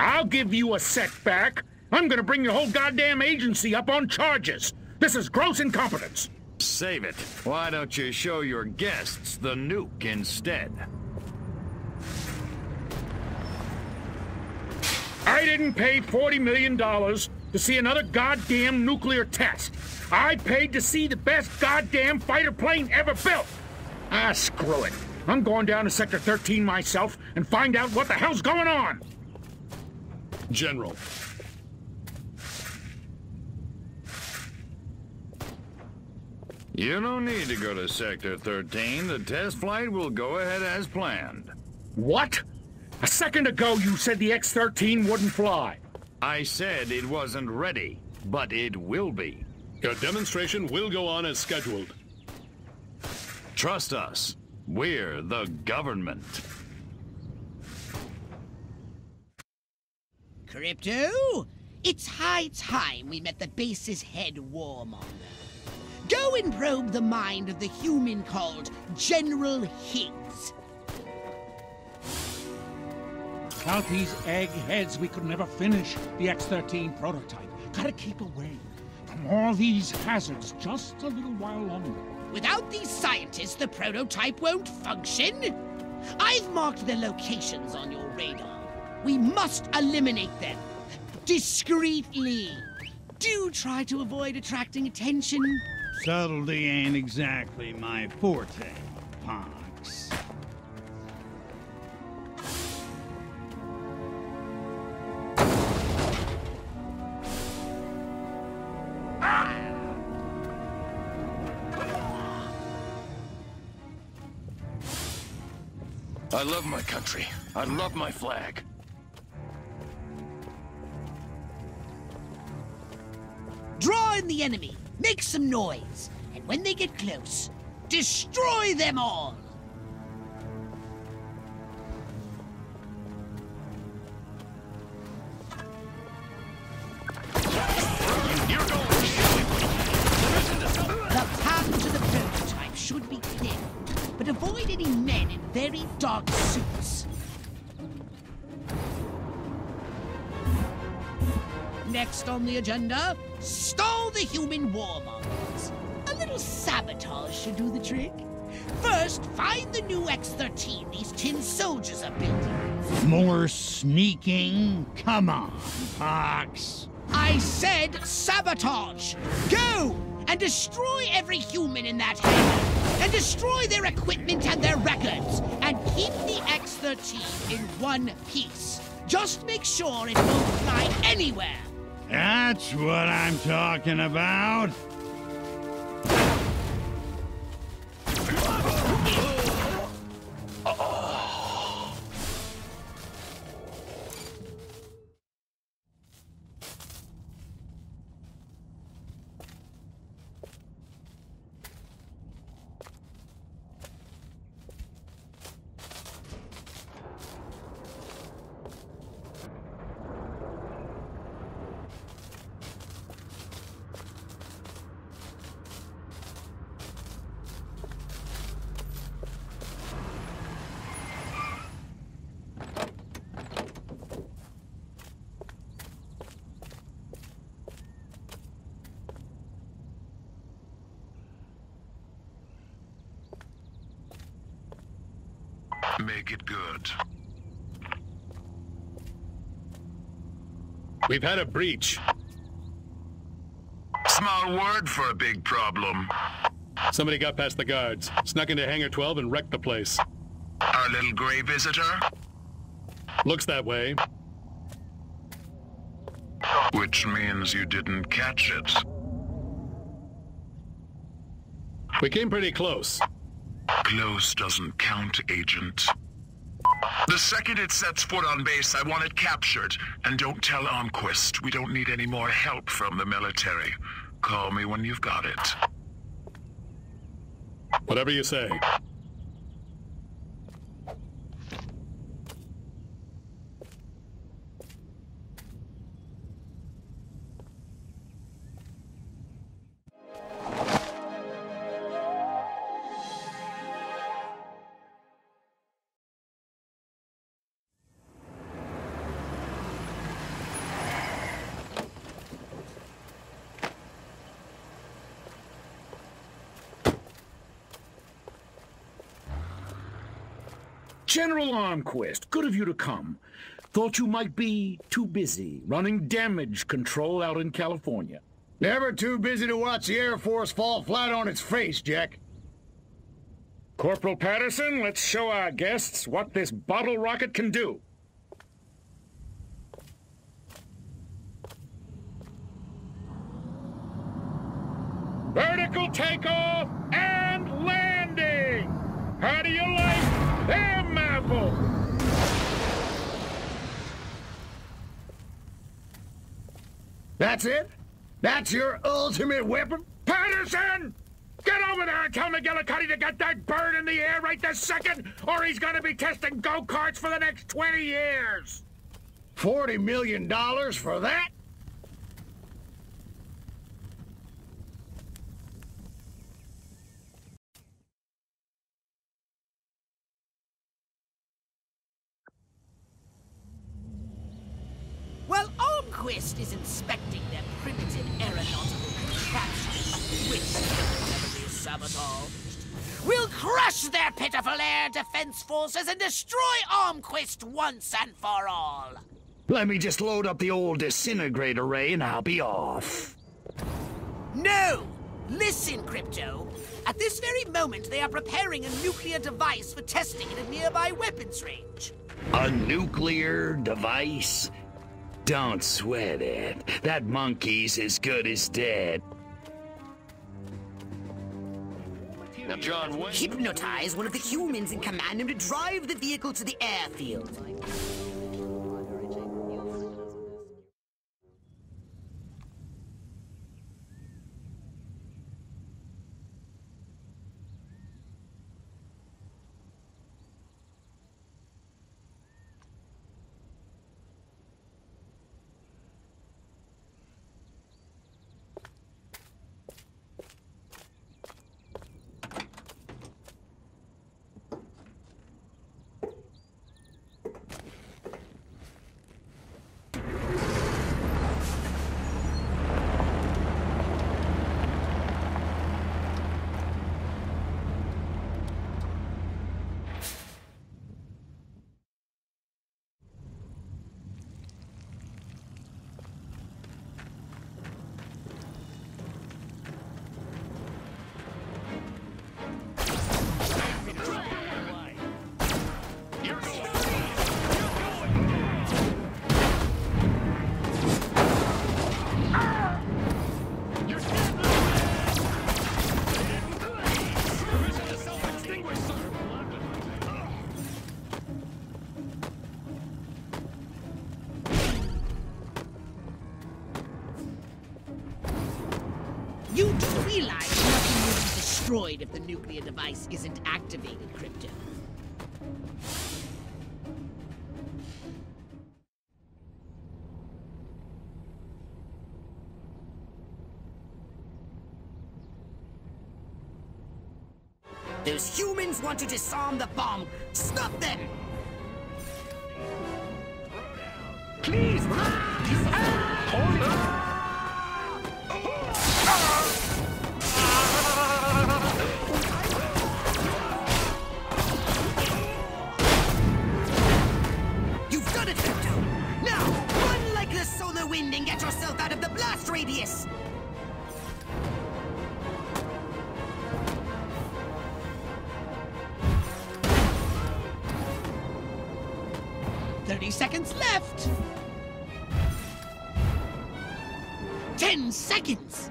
I'll give you a setback. I'm gonna bring your whole goddamn agency up on charges. This is gross incompetence! Save it. Why don't you show your guests the nuke instead? I didn't pay forty million dollars to see another goddamn nuclear test. I paid to see the best goddamn fighter plane ever built! Ah, screw it. I'm going down to Sector thirteen myself and find out what the hell's going on! General. You don't need to go to Sector thirteen. The test flight will go ahead as planned. What? A second ago you said the X thirteen wouldn't fly. I said it wasn't ready, but it will be. Your demonstration will go on as scheduled. Trust us. We're the government. Crypto, it's high time we met the base's head warmonger. Go and probe the mind of the human called General Higgs. Without these eggheads, we could never finish the X thirteen prototype. Gotta keep away from all these hazards just a little while longer. Without these scientists, the prototype won't function. I've marked their locations on your radar. We must eliminate them. Discreetly. Do try to avoid attracting attention. Subtlety ain't exactly my forte, Pox. I love my country. I love my flag. Draw in the enemy. Make some noise, and when they get close, destroy them all! The path to the prototype should be clear, but avoid any men in very dark suits. Next on the agenda, stall the human warmongers. A little sabotage should do the trick. First, find the new X thirteen these tin soldiers are building. More sneaking? Come on, Pox. I said sabotage. Go and destroy every human in that hangar. And destroy their equipment and their records. And keep the X thirteen in one piece. Just make sure it won't fly anywhere. That's what I'm talking about. Uh-oh. make it good. We've had a breach. Small word for a big problem. Somebody got past the guards, snuck into Hangar twelve and wrecked the place. Our little gray visitor? Looks that way. Which means you didn't catch it. We came pretty close. Close doesn't count, Agent. The second it sets foot on base, I want it captured. And don't tell Armquist. We don't need any more help from the military. Call me when you've got it. Whatever you say. General Armquist, good of you to come. Thought you might be too busy running damage control out in California. Never too busy to watch the Air Force fall flat on its face, Jack. Corporal Patterson, let's show our guests what this bottle rocket can do. Vertical takeoff and landing! How do you like them? That's it? That's your ultimate weapon? Patterson! Get over there and tell McGillicuddy to get that bird in the air right this second, or he's gonna be testing go-karts for the next twenty years! forty million dollars for that? Well, Armquist is inspecting their primitive aeronautical contraption, which, don't be sabotaged, will crush their pitiful air defense forces and destroy Armquist once and for all. Let me just load up the old disintegrator ray and I'll be off. No! Listen, Crypto. At this very moment, they are preparing a nuclear device for testing in a nearby weapons range. A nuclear device? Don't sweat it. That monkey's as good as dead. Now, John Wayne... Hypnotize one of the humans and command him to drive the vehicle to the airfield. If the nuclear device isn't activated, Crypto. Those humans want to disarm the bomb. Stop them! Please! Ah! thirty seconds left. ten seconds.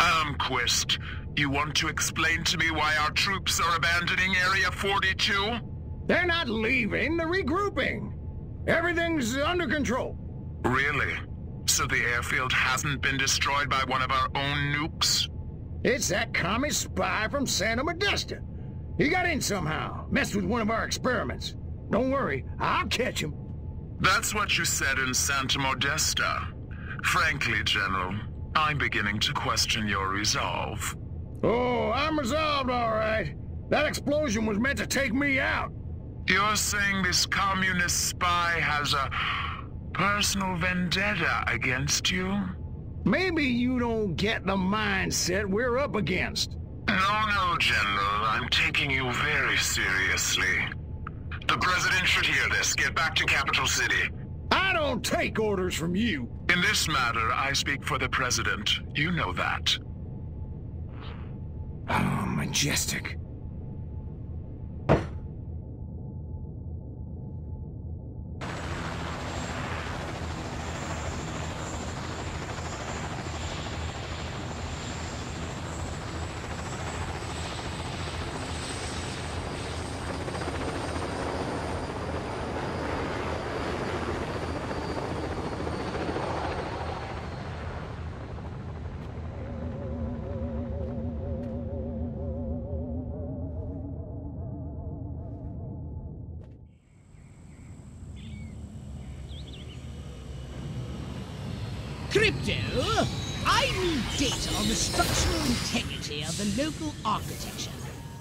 Armquist, you want to explain to me why our troops are abandoning Area forty-two? They're not leaving, they're regrouping. Everything's under control. Really? So the airfield hasn't been destroyed by one of our own nukes? It's that commie spy from Santa Modesta. He got in somehow, messed with one of our experiments. Don't worry, I'll catch him. That's what you said in Santa Modesta. Frankly, General, I'm beginning to question your resolve. Oh, I'm resolved, all right. That explosion was meant to take me out. You're saying this communist spy has a personal vendetta against you? Maybe you don't get the mindset we're up against. No, no, General. I'm taking you very seriously. The President should hear this. Get back to Capital City. I don't take orders from you. In this matter, I speak for the President. You know that. Oh, Majestic. Crypto, I need data on the structural integrity of the local architecture.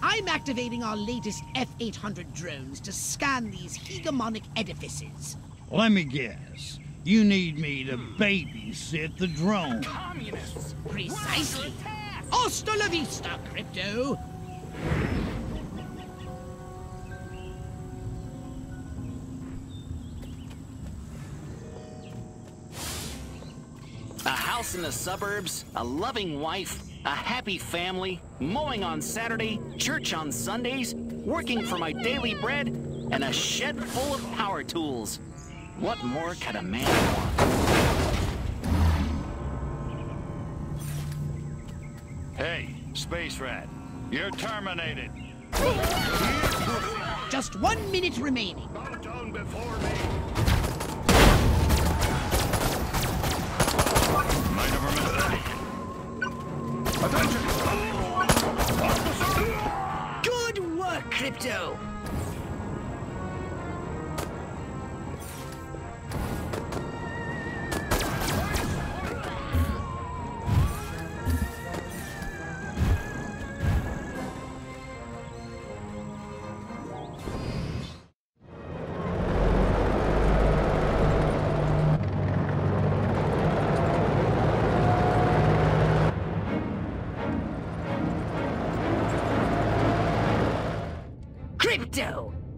I'm activating our latest F eight hundred drones to scan these hegemonic edifices. Let me guess. You need me to babysit the drone. Communists! Precisely. Hasta la vista, Crypto! In the suburbs, a loving wife, a happy family, mowing on Saturday, church on Sundays, working for my daily bread, and a shed full of power tools. What more could a man want? Hey, Space Rat, you're terminated. Just one minute remaining. Bow down before me. Good work, Crypto!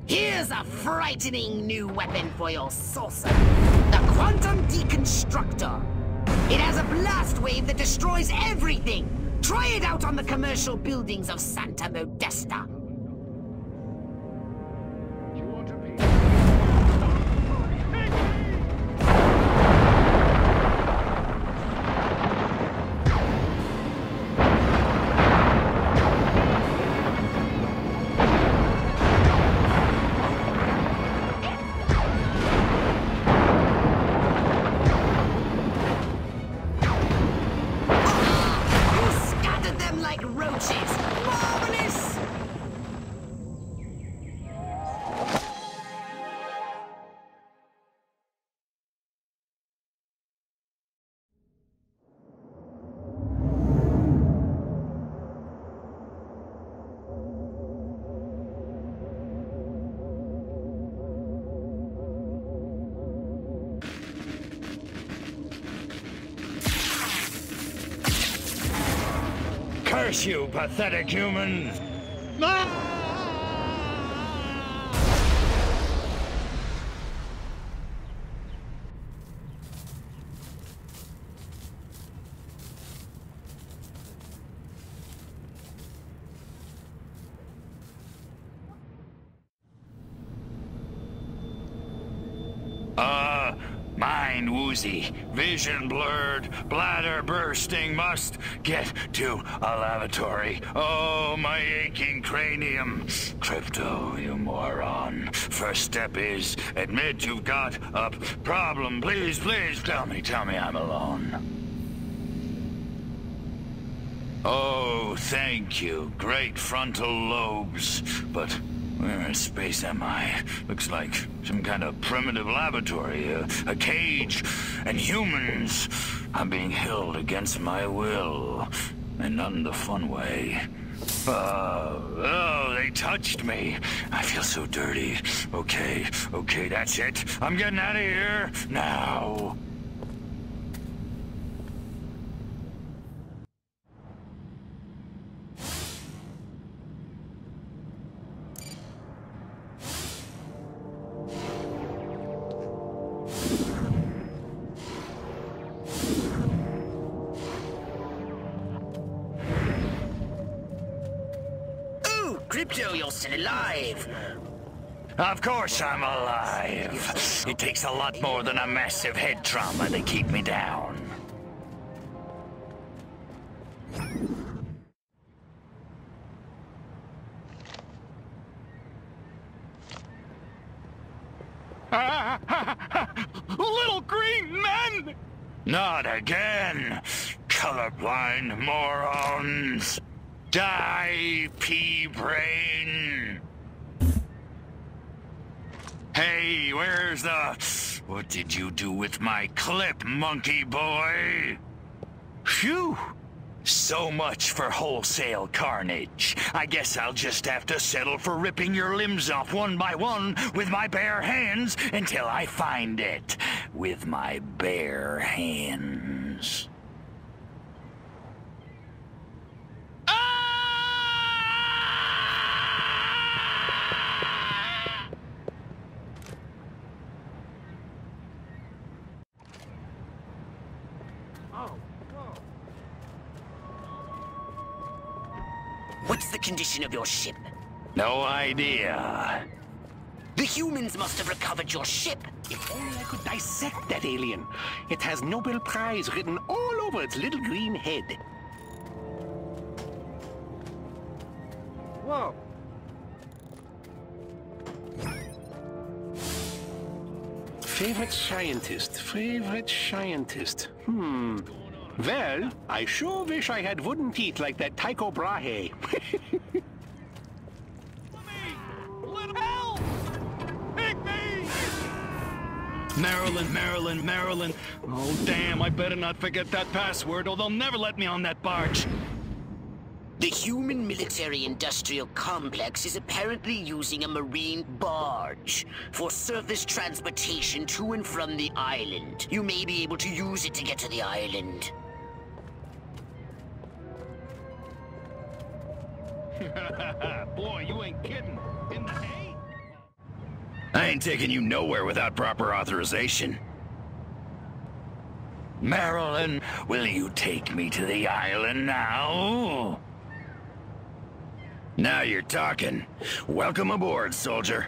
Here's a frightening new weapon for your saucer. The quantum deconstructor. It has a blast wave that destroys everything. Try it out on the commercial buildings of Santa Modesta. Roaches! Marvelous! Curse you, pathetic humans! No! Uh, mind woozy, vision blurred, bladder bursting, must get to a lavatory. Oh, my aching cranium. Crypto, you moron. First step is admit you've got a problem. Please, please tell me, tell me I'm alone. Oh, thank you, great frontal lobes. But where in space am I? Looks like some kind of primitive laboratory, a, a cage, and humans. I'm being held against my will, and not in the fun way. Uh, oh, they touched me. I feel so dirty. Okay, okay, that's it. I'm getting out of here now. Of course I'm alive. It takes a lot more than a massive head trauma to keep me down. Little green men! Not again, colorblind morons. Die, pea brain. Hey, where's the... What did you do with my clip, monkey boy? Phew! So much for wholesale carnage. I guess I'll just have to settle for ripping your limbs off one by one with my bare hands until I find it. With my bare hands. What's the condition of your ship? No idea. The humans must have recovered your ship. If only I could dissect that alien. It has Nobel Prize written all over its little green head. Whoa. Favorite scientist, favorite scientist. Hmm. Well, I sure wish I had wooden teeth like that Tycho Brahe. Maryland, Maryland, Maryland. Oh, damn, I better not forget that password or they'll never let me on that barge. The human military-industrial complex is apparently using a marine barge for surface transportation to and from the island. You may be able to use it to get to the island. Boy, you ain't kidding. In the hay? I ain't taking you nowhere without proper authorization. Marilyn, will you take me to the island now? Now you're talking. Welcome aboard, soldier.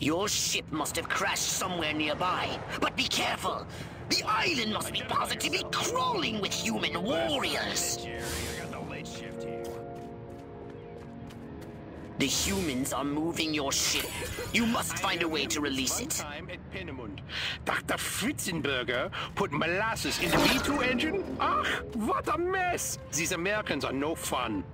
Your ship must have crashed somewhere nearby, but be careful! The island must be positively crawling with human warriors! The humans are moving your ship. You must find a way to release it. One time at Penamund, Doctor Fritzenberger put molasses in the V two engine? Ah, what a mess! These Americans are no fun.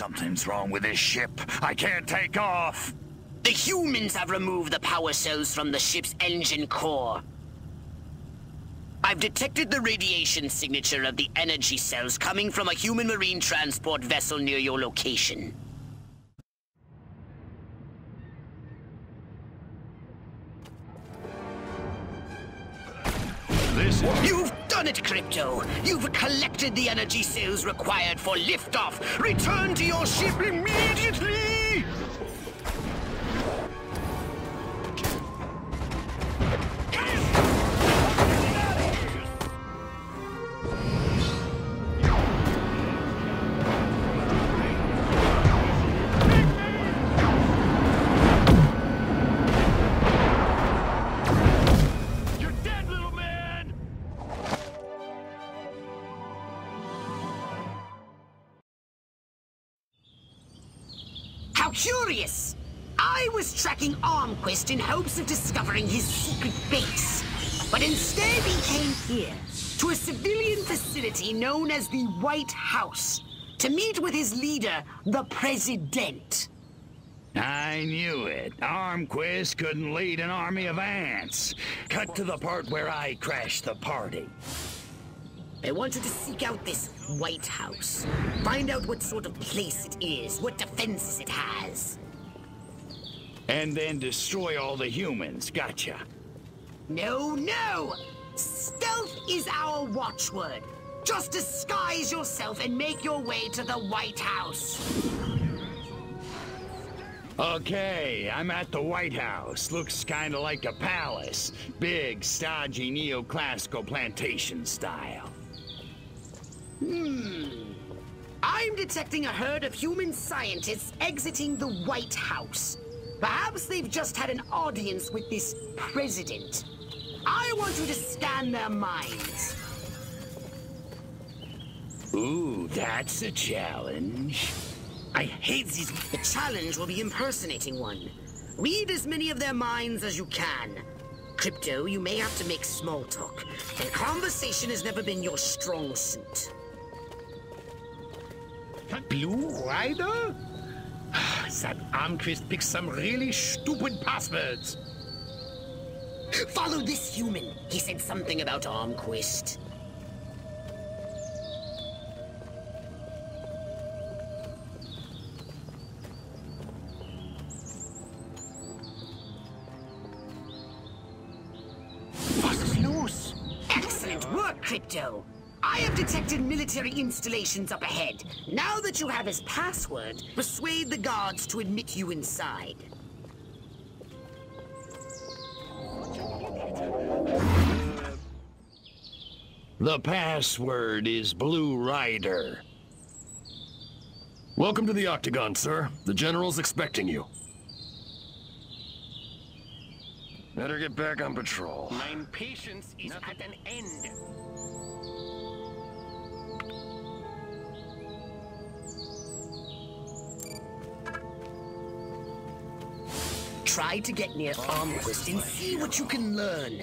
Something's wrong with this ship. I can't take off! The humans have removed the power cells from the ship's engine core. I've detected the radiation signature of the energy cells coming from a human marine transport vessel near your location. You've done it, Crypto! You've collected the energy cells required for liftoff! Return to your ship immediately! Curious! I was tracking Armquist in hopes of discovering his secret base, but instead he came here, to a civilian facility known as the White House, to meet with his leader, the President. I knew it. Armquist couldn't lead an army of ants. Cut to the part where I crashed the party. I wanted to seek out this White House. Find out what sort of place it is, what defenses it has. And then destroy all the humans, gotcha. No, no! Stealth is our watchword. Just disguise yourself and make your way to the White House. Okay, I'm at the White House. Looks kinda like a palace. Big, stodgy, neoclassical plantation style. Hmm. I'm detecting a herd of human scientists exiting the White House. Perhaps they've just had an audience with this president. I want you to scan their minds. Ooh, that's a challenge. I hate these. The challenge will be impersonating one. Read as many of their minds as you can. Crypto, you may have to make small talk, and conversation has never been your strong suit. Blue Rider? That Armquist picks some really stupid passwords. Follow this human. He said something about Armquist. Excellent work, Crypto. I have detected military installations up ahead. Now that you have his password, persuade the guards to admit you inside. The password is Blue Rider. Welcome to the Octagon, sir. The General's expecting you. Better get back on patrol. My patience is Nothing. at an end. Try to get near Armquist and see what you can learn.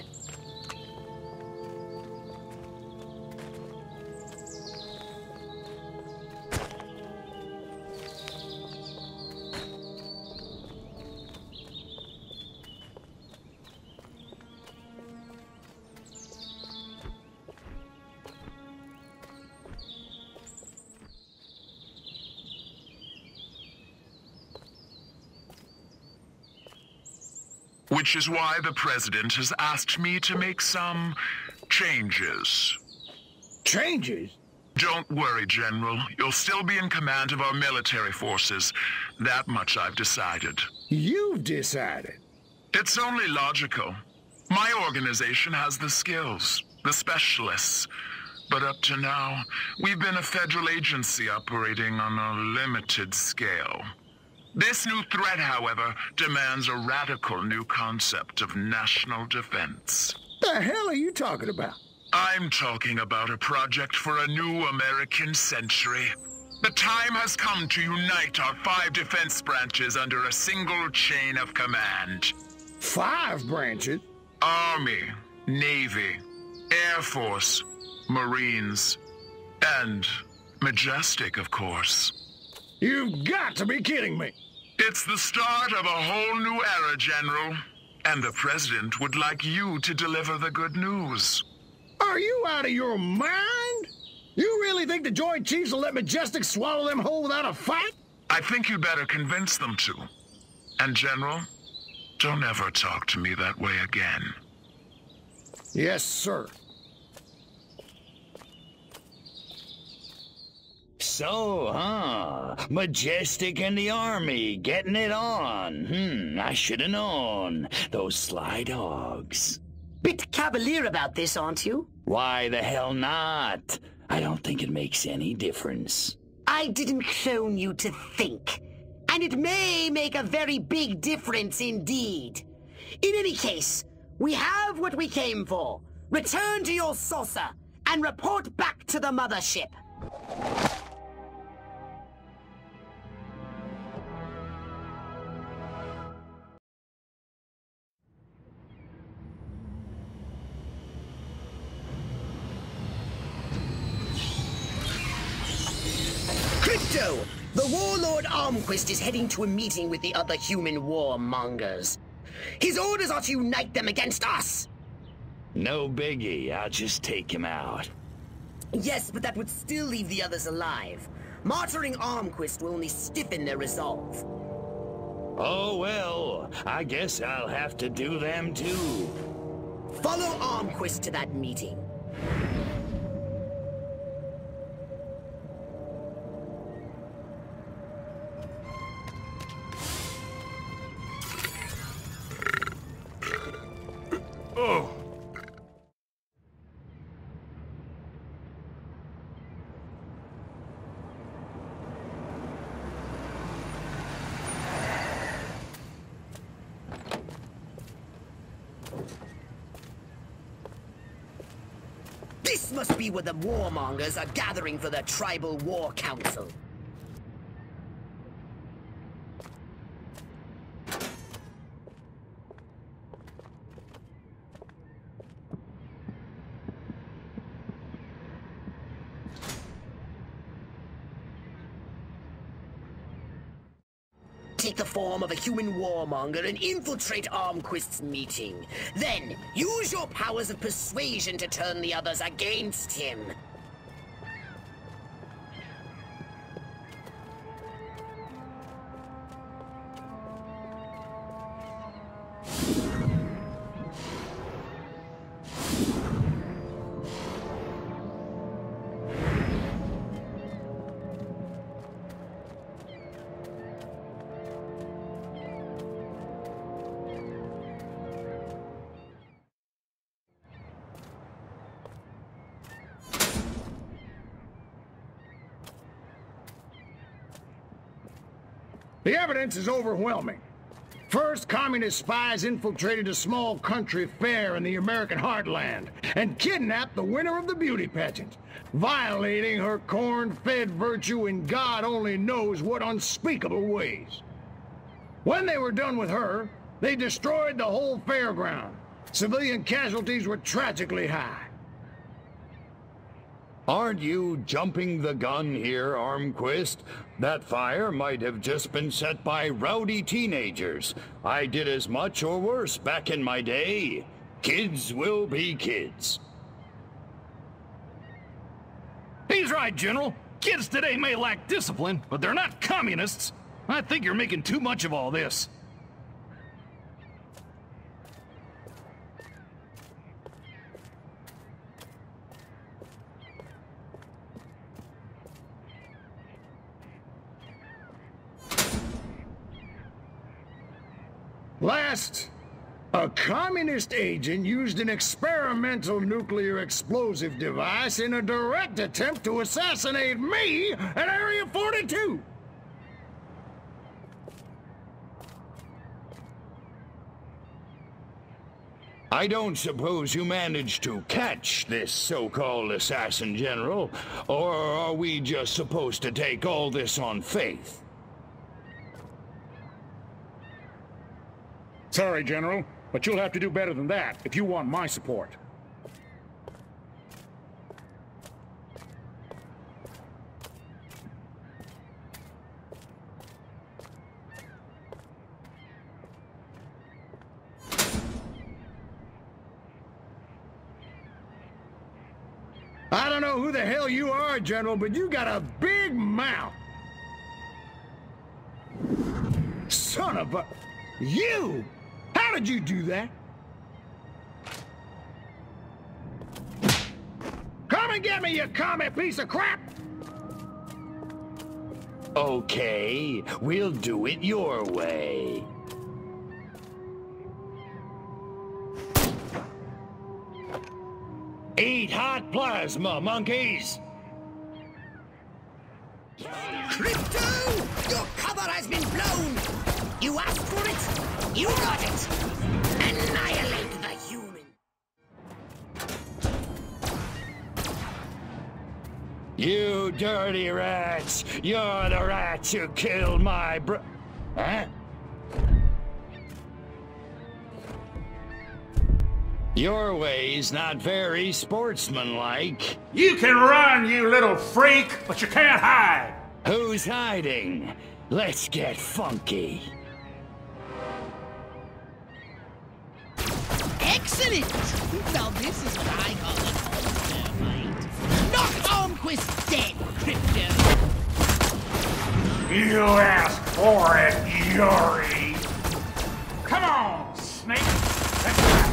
Which is why the President has asked me to make some changes. Changes? Don't worry, General. You'll still be in command of our military forces. That much I've decided. You've decided? It's only logical. My organization has the skills, the specialists. But up to now, we've been a federal agency operating on a limited scale. This new threat, however, demands a radical new concept of national defense. The hell are you talking about? I'm talking about a project for a new American century. The time has come to unite our five defense branches under a single chain of command. Five branches? Army, Navy, Air Force, Marines, and Majestic, of course. You've got to be kidding me! It's the start of a whole new era, General. And the President would like you to deliver the good news. Are you out of your mind? You really think the Joint Chiefs will let Majestic swallow them whole without a fight? I think you better convince them to. And General, don't ever talk to me that way again. Yes, sir. So, huh? Majestic and the Army getting it on. Hmm, I should have known. Those sly dogs. Bit cavalier about this, aren't you? Why the hell not? I don't think it makes any difference. I didn't clone you to think. And it may make a very big difference indeed. In any case, we have what we came for. Return to your saucer and report back to the mothership. Crypto! The warlord Armquist is heading to a meeting with the other human warmongers. His orders are to unite them against us! No biggie, I'll just take him out. Yes, but that would still leave the others alive. Martyring Armquist will only stiffen their resolve. Oh well, I guess I'll have to do them too. Follow Armquist to that meeting. Oh! This must be where the warmongers are gathering for their tribal war council. Take the form of a human warmonger and infiltrate Armquist's meeting. Then, use your powers of persuasion to turn the others against him. The evidence is overwhelming. First, communist spies infiltrated a small country fair in the American heartland and kidnapped the winner of the beauty pageant, violating her corn-fed virtue in God only knows what unspeakable ways. When they were done with her, they destroyed the whole fairground. Civilian casualties were tragically high. Aren't you jumping the gun here, Armquist? That fire might have just been set by rowdy teenagers. I did as much or worse back in my day. Kids will be kids. He's right, General. Kids today may lack discipline, but they're not communists. I think you're making too much of all this. Last, a communist agent used an experimental nuclear explosive device in a direct attempt to assassinate me at Area forty-two! I don't suppose you managed to catch this so-called assassin, General, or are we just supposed to take all this on faith? Sorry, General, but you'll have to do better than that if you want my support. I don't know who the hell you are, General, but you got a big mouth. Son of a... You! How did you do that? Come and get me, you commie piece of crap! Okay, we'll do it your way. Eat hot plasma, monkeys! Crypto! Your cover has been blown! You asked for it, you got it! Annihilate the human! You dirty rats! You're the rats who killed my bro- Huh? Your way's not very sportsmanlike. You can run, you little freak, but you can't hide! Who's hiding? Let's get funky. Excellent! Now this is what I call a termite. Knock Armquist dead, Crypto! You asked for it, Yuri! Come on, snake! Let's go!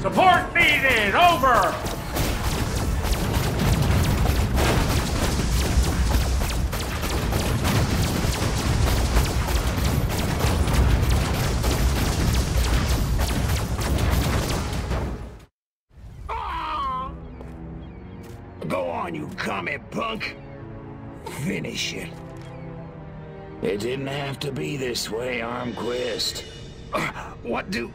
Support needed! Over! Ah! Go on, you commie punk! Finish it. It didn't have to be this way, Armquist. Uh, what do...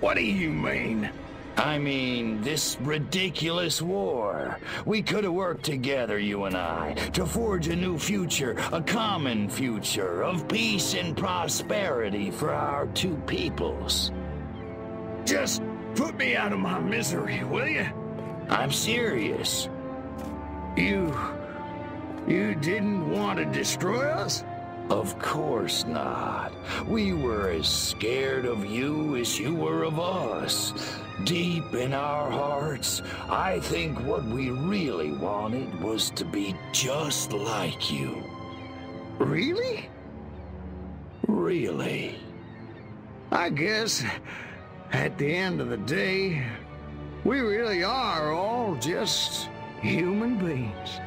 What do you mean? I mean, this ridiculous war. We could have worked together, you and I, to forge a new future, a common future of peace and prosperity for our two peoples. Just put me out of my misery, will you? I'm serious. You... you didn't want to destroy us? Of course not. We were as scared of you as you were of us. Deep in our hearts, I think what we really wanted was to be just like you. Really? Really. I guess, at the end of the day, we really are all just human beings.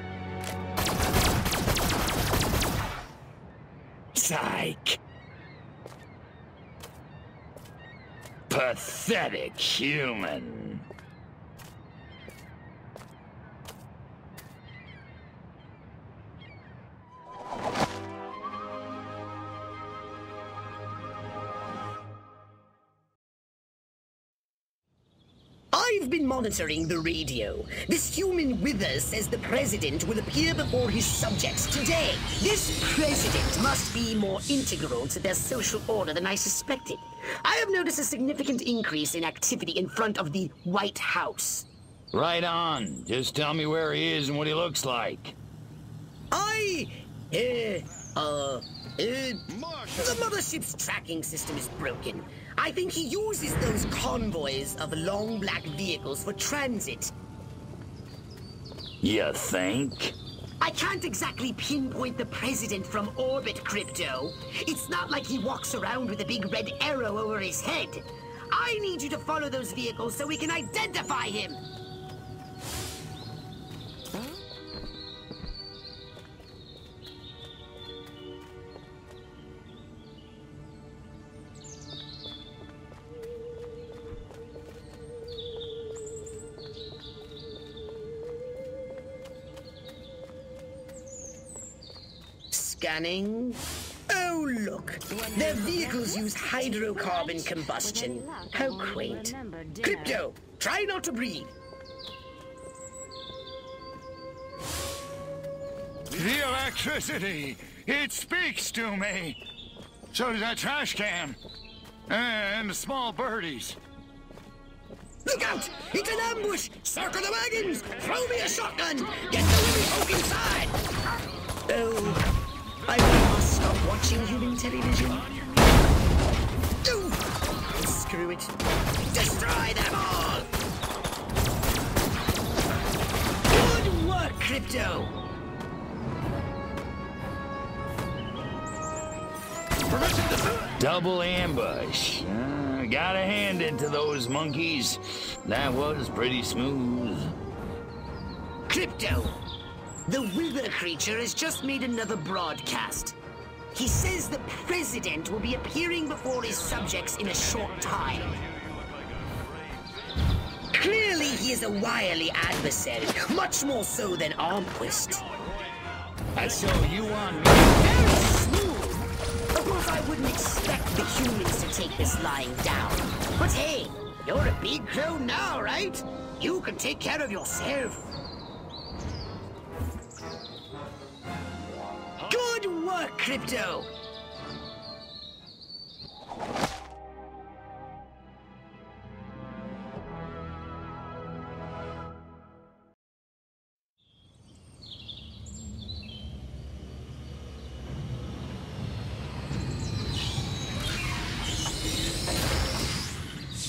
Psych. Pathetic human. I've been monitoring the radio. This human Wither says the president will appear before his subjects today. This president must be more integral to their social order than I suspected. I have noticed a significant increase in activity in front of the White House. Right on. Just tell me where he is and what he looks like. I... Uh... Uh... Uh, the mothership's tracking system is broken. I think he uses those convoys of long black vehicles for transit. You think? I can't exactly pinpoint the president from orbit, Crypto. It's not like he walks around with a big red arrow over his head. I need you to follow those vehicles so we can identify him. Scanning. Oh, look. Their vehicles use hydrocarbon combustion. How quaint. Crypto, try not to breathe. The electricity. It speaks to me. So does that trash can. And the small birdies. Look out! It's an ambush! Circle the wagons! Throw me a shotgun! Get the lily folk inside! Oh... I lost Stop watching human television. Ooh. Screw it. Destroy them all! Good work, Crypto! Double ambush. Uh, gotta hand it to those monkeys. That was pretty smooth. Crypto! The Wither creature has just made another broadcast. He says the president will be appearing before his subjects in a short time. Clearly he is a wily adversary, much more so than Armquist. I saw you on me. Very smooth! Of course I wouldn't expect the humans to take this lying down. But hey, you're a big clone now, right? You can take care of yourself. Good work, Crypto!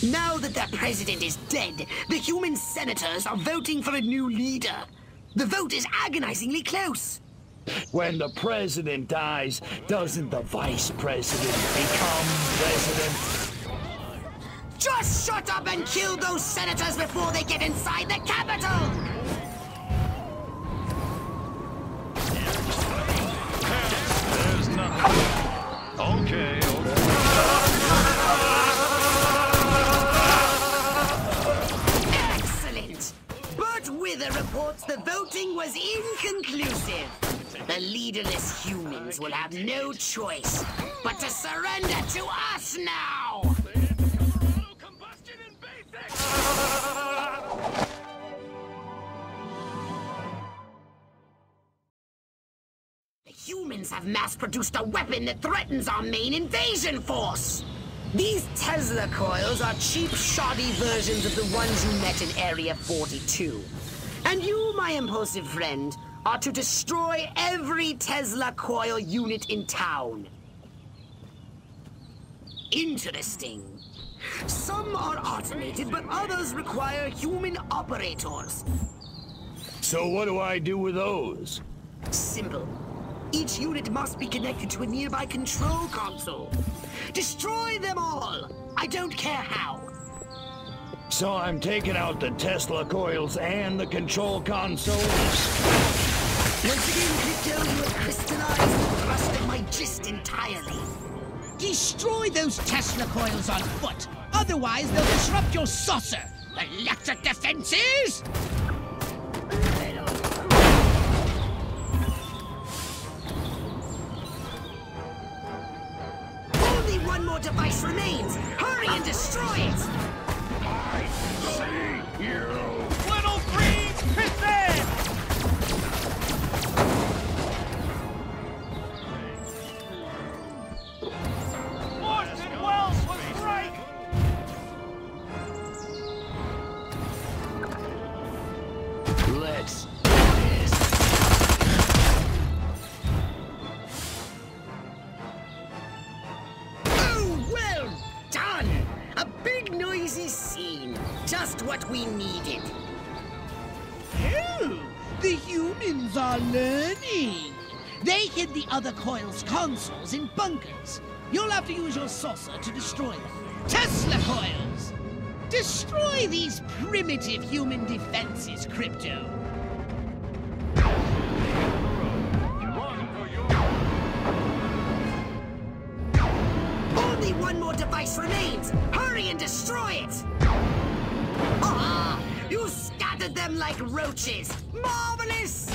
Now that their president is dead, the human senators are voting for a new leader. The vote is agonizingly close. When the president dies, doesn't the vice president become president? Just shut up and kill those senators before they get inside the Capitol! There's nothing. Okay, okay. Excellent! Burt Wither reports the voting was inconclusive. The leaderless humans will have no choice but to surrender to us now! The humans have mass-produced a weapon that threatens our main invasion force! These Tesla coils are cheap, shoddy versions of the ones you met in Area forty-two. And you, my impulsive friend, are to destroy every Tesla coil unit in town. Interesting. Some are automated, but others require human operators. So what do I do with those? Simple. Each unit must be connected to a nearby control console. Destroy them all! I don't care how. So I'm taking out the Tesla coils and the control consoles. Once again, Crypto, you have crystallized the thrust of my gist entirely. Destroy those Tesla coils on foot, otherwise they'll disrupt your saucer. Electric defenses! Only one more device remains. Hurry and destroy it! I see you! Little green pisshead! Other coils' consoles in bunkers. You'll have to use your saucer to destroy them. Tesla coils! Destroy these primitive human defenses, Crypto. Only one more device remains. Hurry and destroy it! Ah! You scattered them like roaches! Marvelous!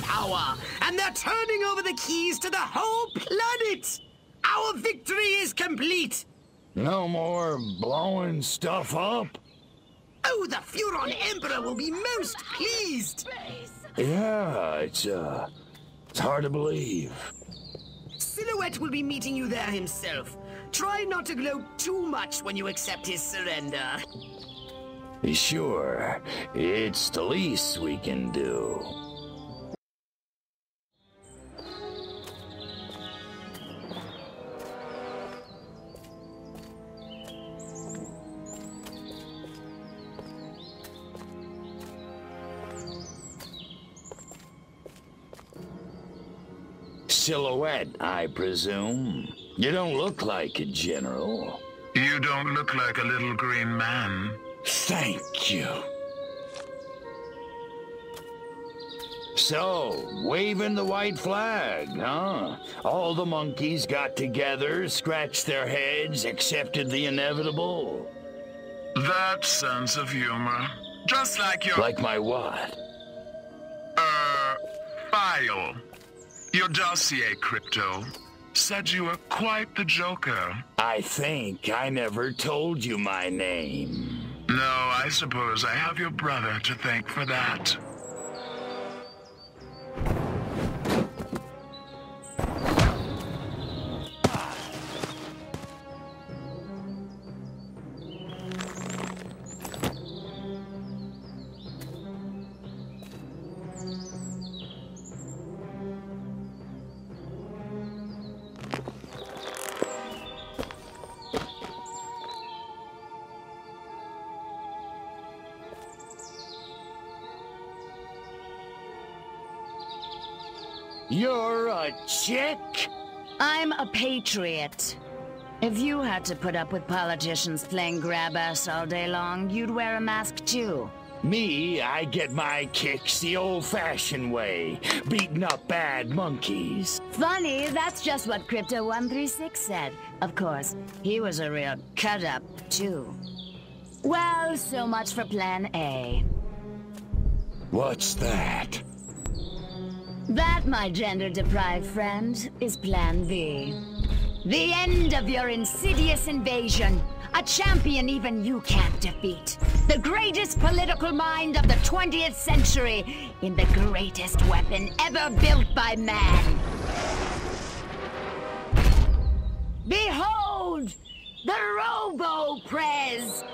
Power, and they're turning over the keys to the whole planet! Our victory is complete! No more blowing stuff up? Oh, you, the Furon Emperor will be most pleased! Yeah, it's, uh, it's hard to believe. Silhouette will be meeting you there himself. Try not to gloat too much when you accept his surrender. Sure, it's the least we can do. Silhouette, I presume. You don't look like a general. You don't look like a little green man. Thank you. So, waving the white flag, huh? All the monkeys got together, scratched their heads, accepted the inevitable. That sense of humor. Just like your... Like my what? Uh, file. Your dossier, Crypto. Said you were quite the joker. I think I never told you my name. No, I suppose I have your brother to thank for that. You're a chick? I'm a patriot. If you had to put up with politicians playing grab ass all day long, you'd wear a mask too. Me, I get my kicks the old-fashioned way, beating up bad monkeys. Funny, that's just what Crypto one thirty-six said. Of course, he was a real cut-up too. Well, so much for Plan A. What's that? That, my gender-deprived friend, is Plan B. The end of your insidious invasion. A champion even you can't defeat. The greatest political mind of the twentieth century in the greatest weapon ever built by man. Behold, the Robo-Prez!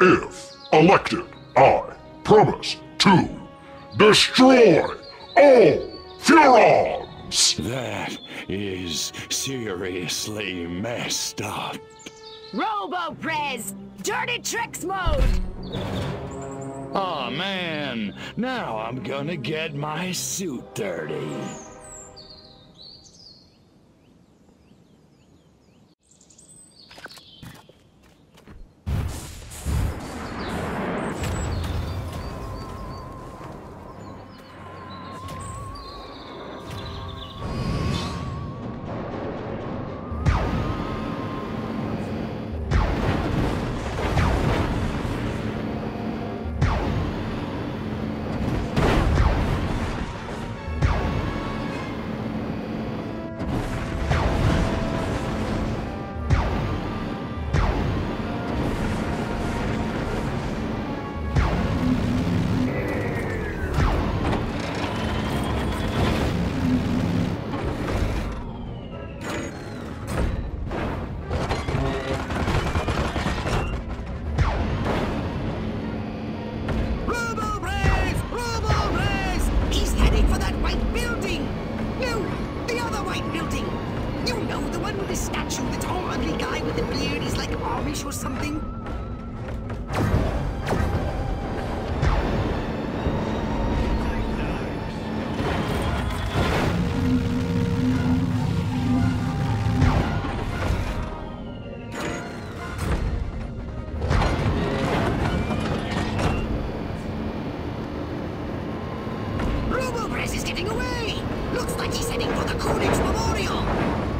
If elected, I promise to destroy all Furons! That is seriously messed up. Robo-Prez! Dirty tricks mode! Aw, man. Now I'm gonna get my suit dirty.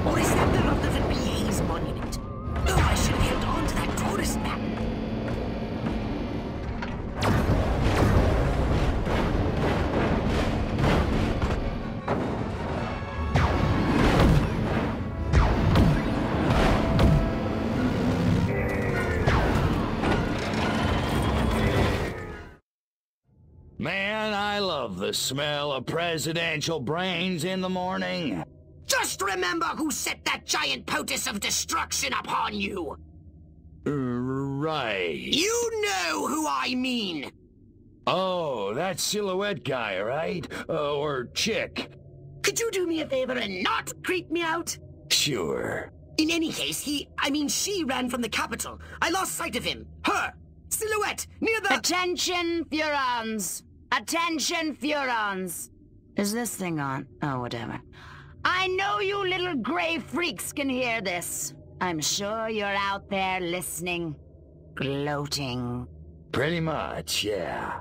Or is that the Rutherford P A's monument? Oh, I should have held on to that tourist map. Man, I love the smell of presidential brains in the morning. Just remember who set that giant potus of destruction upon you! Right. You know who I mean! Oh, that Silhouette guy, right? Uh, or chick. Could you do me a favor and not creep me out? Sure. In any case, he, I mean she ran from the capital. I lost sight of him. Her! Silhouette! Near the— Attention, Furons! Attention, Furons! Is this thing on? Oh, whatever. I know you little gray freaks can hear this. I'm sure you're out there listening. Gloating. Pretty much, yeah.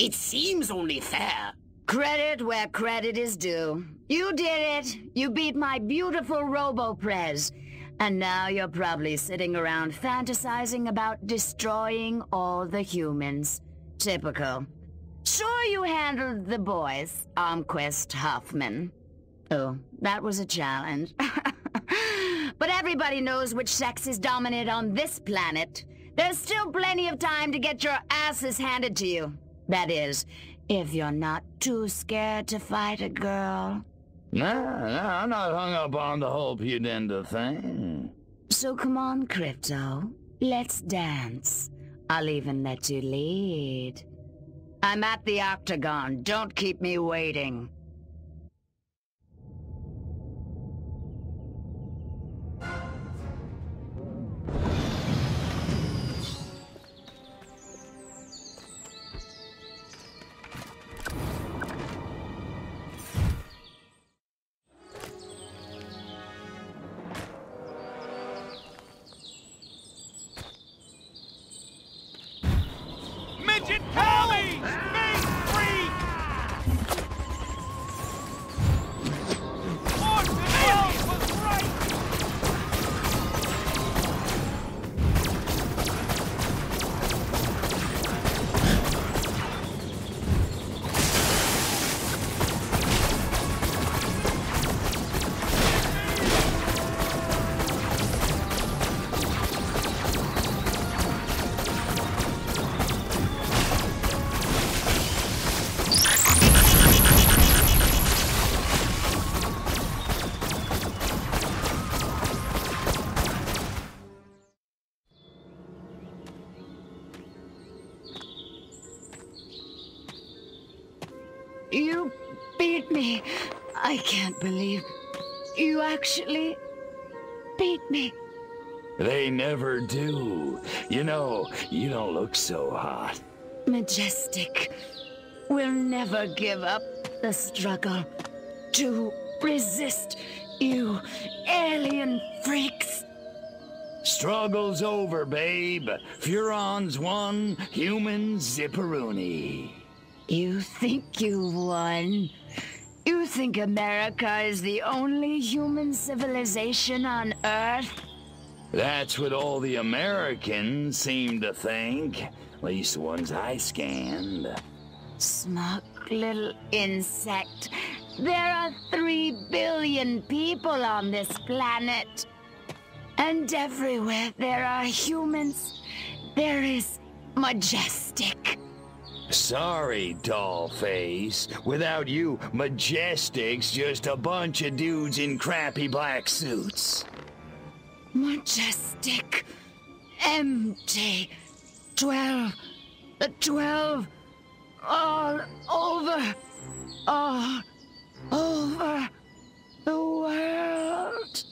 It seems only fair. Credit where credit is due. You did it. You beat my beautiful Robo-Prez. And now you're probably sitting around fantasizing about destroying all the humans. Typical. Sure you handled the boys, Armquist, Huffman. Oh, that was a challenge. But everybody knows which sex is dominant on this planet. There's still plenty of time to get your asses handed to you. That is, if you're not too scared to fight a girl. Nah, nah, I'm not hung up on the whole pudenda thing. So come on, Crypto. Let's dance. I'll even let you lead. I'm at the Octagon. Don't keep me waiting. I can't believe you actually beat me. They never do. You know, you don't look so hot. Majestic, we'll never give up the struggle to resist you alien freaks. Struggle's over, babe. Furons won, humans zipperoonie. You think you won? You think America is the only human civilization on Earth? That's what all the Americans seem to think. At least the ones I scanned. Smug little insect. There are three billion people on this planet. And everywhere there are humans, there is Majestic. Sorry, dollface. Without you, Majestic's just a bunch of dudes in crappy black suits. Majestic. Empty. Twelve. The twelve. All over. All over the world.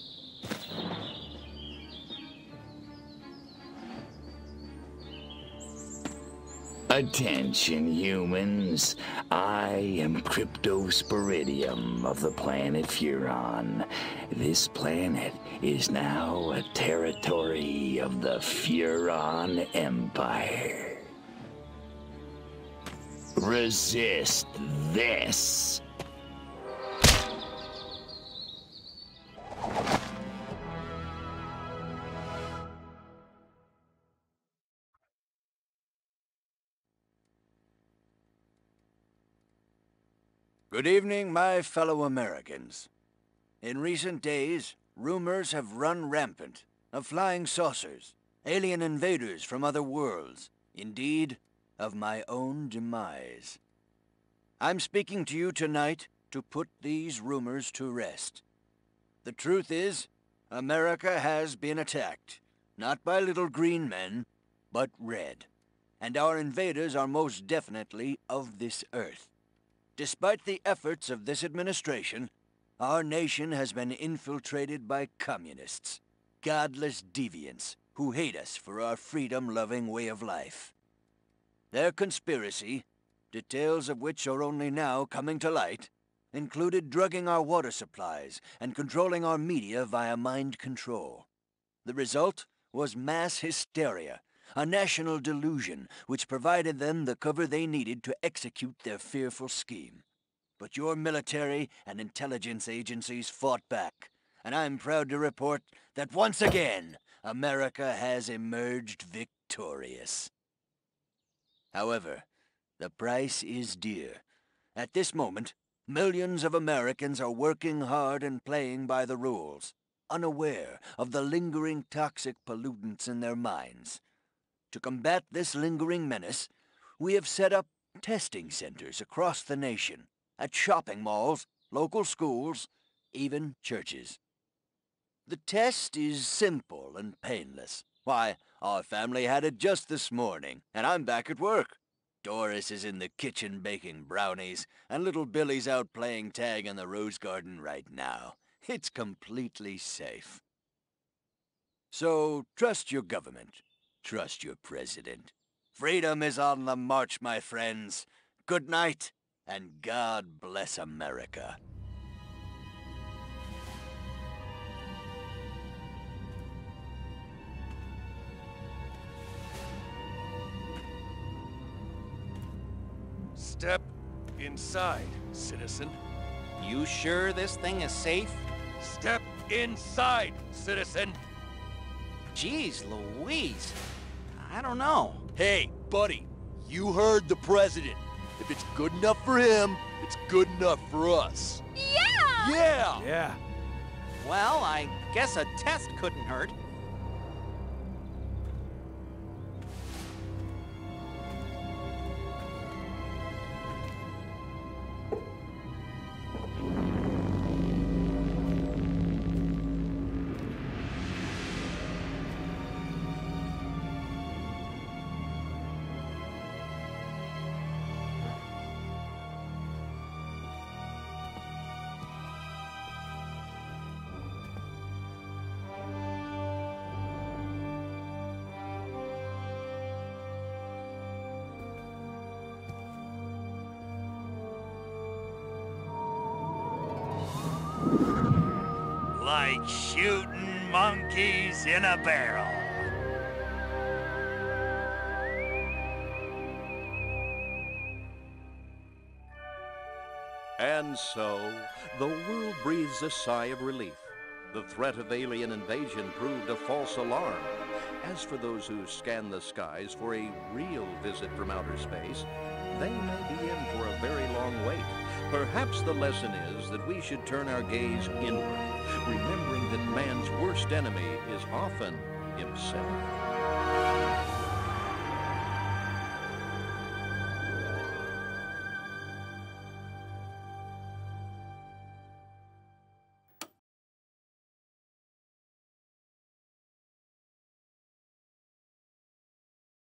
Attention, humans. I am Cryptosporidium of the planet Furon. This planet is now a territory of the Furon Empire. Resist this. Good evening, my fellow Americans. In recent days, rumors have run rampant of flying saucers, alien invaders from other worlds. Indeed, of my own demise. I'm speaking to you tonight to put these rumors to rest. The truth is, America has been attacked, not by little green men, but red. And our invaders are most definitely of this earth. Despite the efforts of this administration, our nation has been infiltrated by communists, godless deviants who hate us for our freedom-loving way of life. Their conspiracy, details of which are only now coming to light, included drugging our water supplies and controlling our media via mind control. The result was mass hysteria, a national delusion which provided them the cover they needed to execute their fearful scheme. But your military and intelligence agencies fought back, and I'm proud to report that once again, America has emerged victorious. However, the price is dear. At this moment, millions of Americans are working hard and playing by the rules, unaware of the lingering toxic pollutants in their minds. To combat this lingering menace, we have set up testing centers across the nation, at shopping malls, local schools, even churches. The test is simple and painless. Why, our family had it just this morning, and I'm back at work. Doris is in the kitchen baking brownies, and little Billy's out playing tag in the rose garden right now. It's completely safe. So, trust your government. Trust your president. Freedom is on the march, my friends. Good night. And God bless America. Step inside, citizen. You sure this thing is safe? Step inside, citizen. Jeez Louise. I don't know. Hey, buddy, you heard the president. If it's good enough for him, it's good enough for us. Yeah! Yeah! Yeah. Well, I guess a test couldn't hurt. Like shooting monkeys in a barrel. And so, the world breathes a sigh of relief. The threat of alien invasion proved a false alarm. As for those who scan the skies for a real visit from outer space, they may be in for a very long wait. Perhaps the lesson is that we should turn our gaze inward, remembering that man's worst enemy is often himself.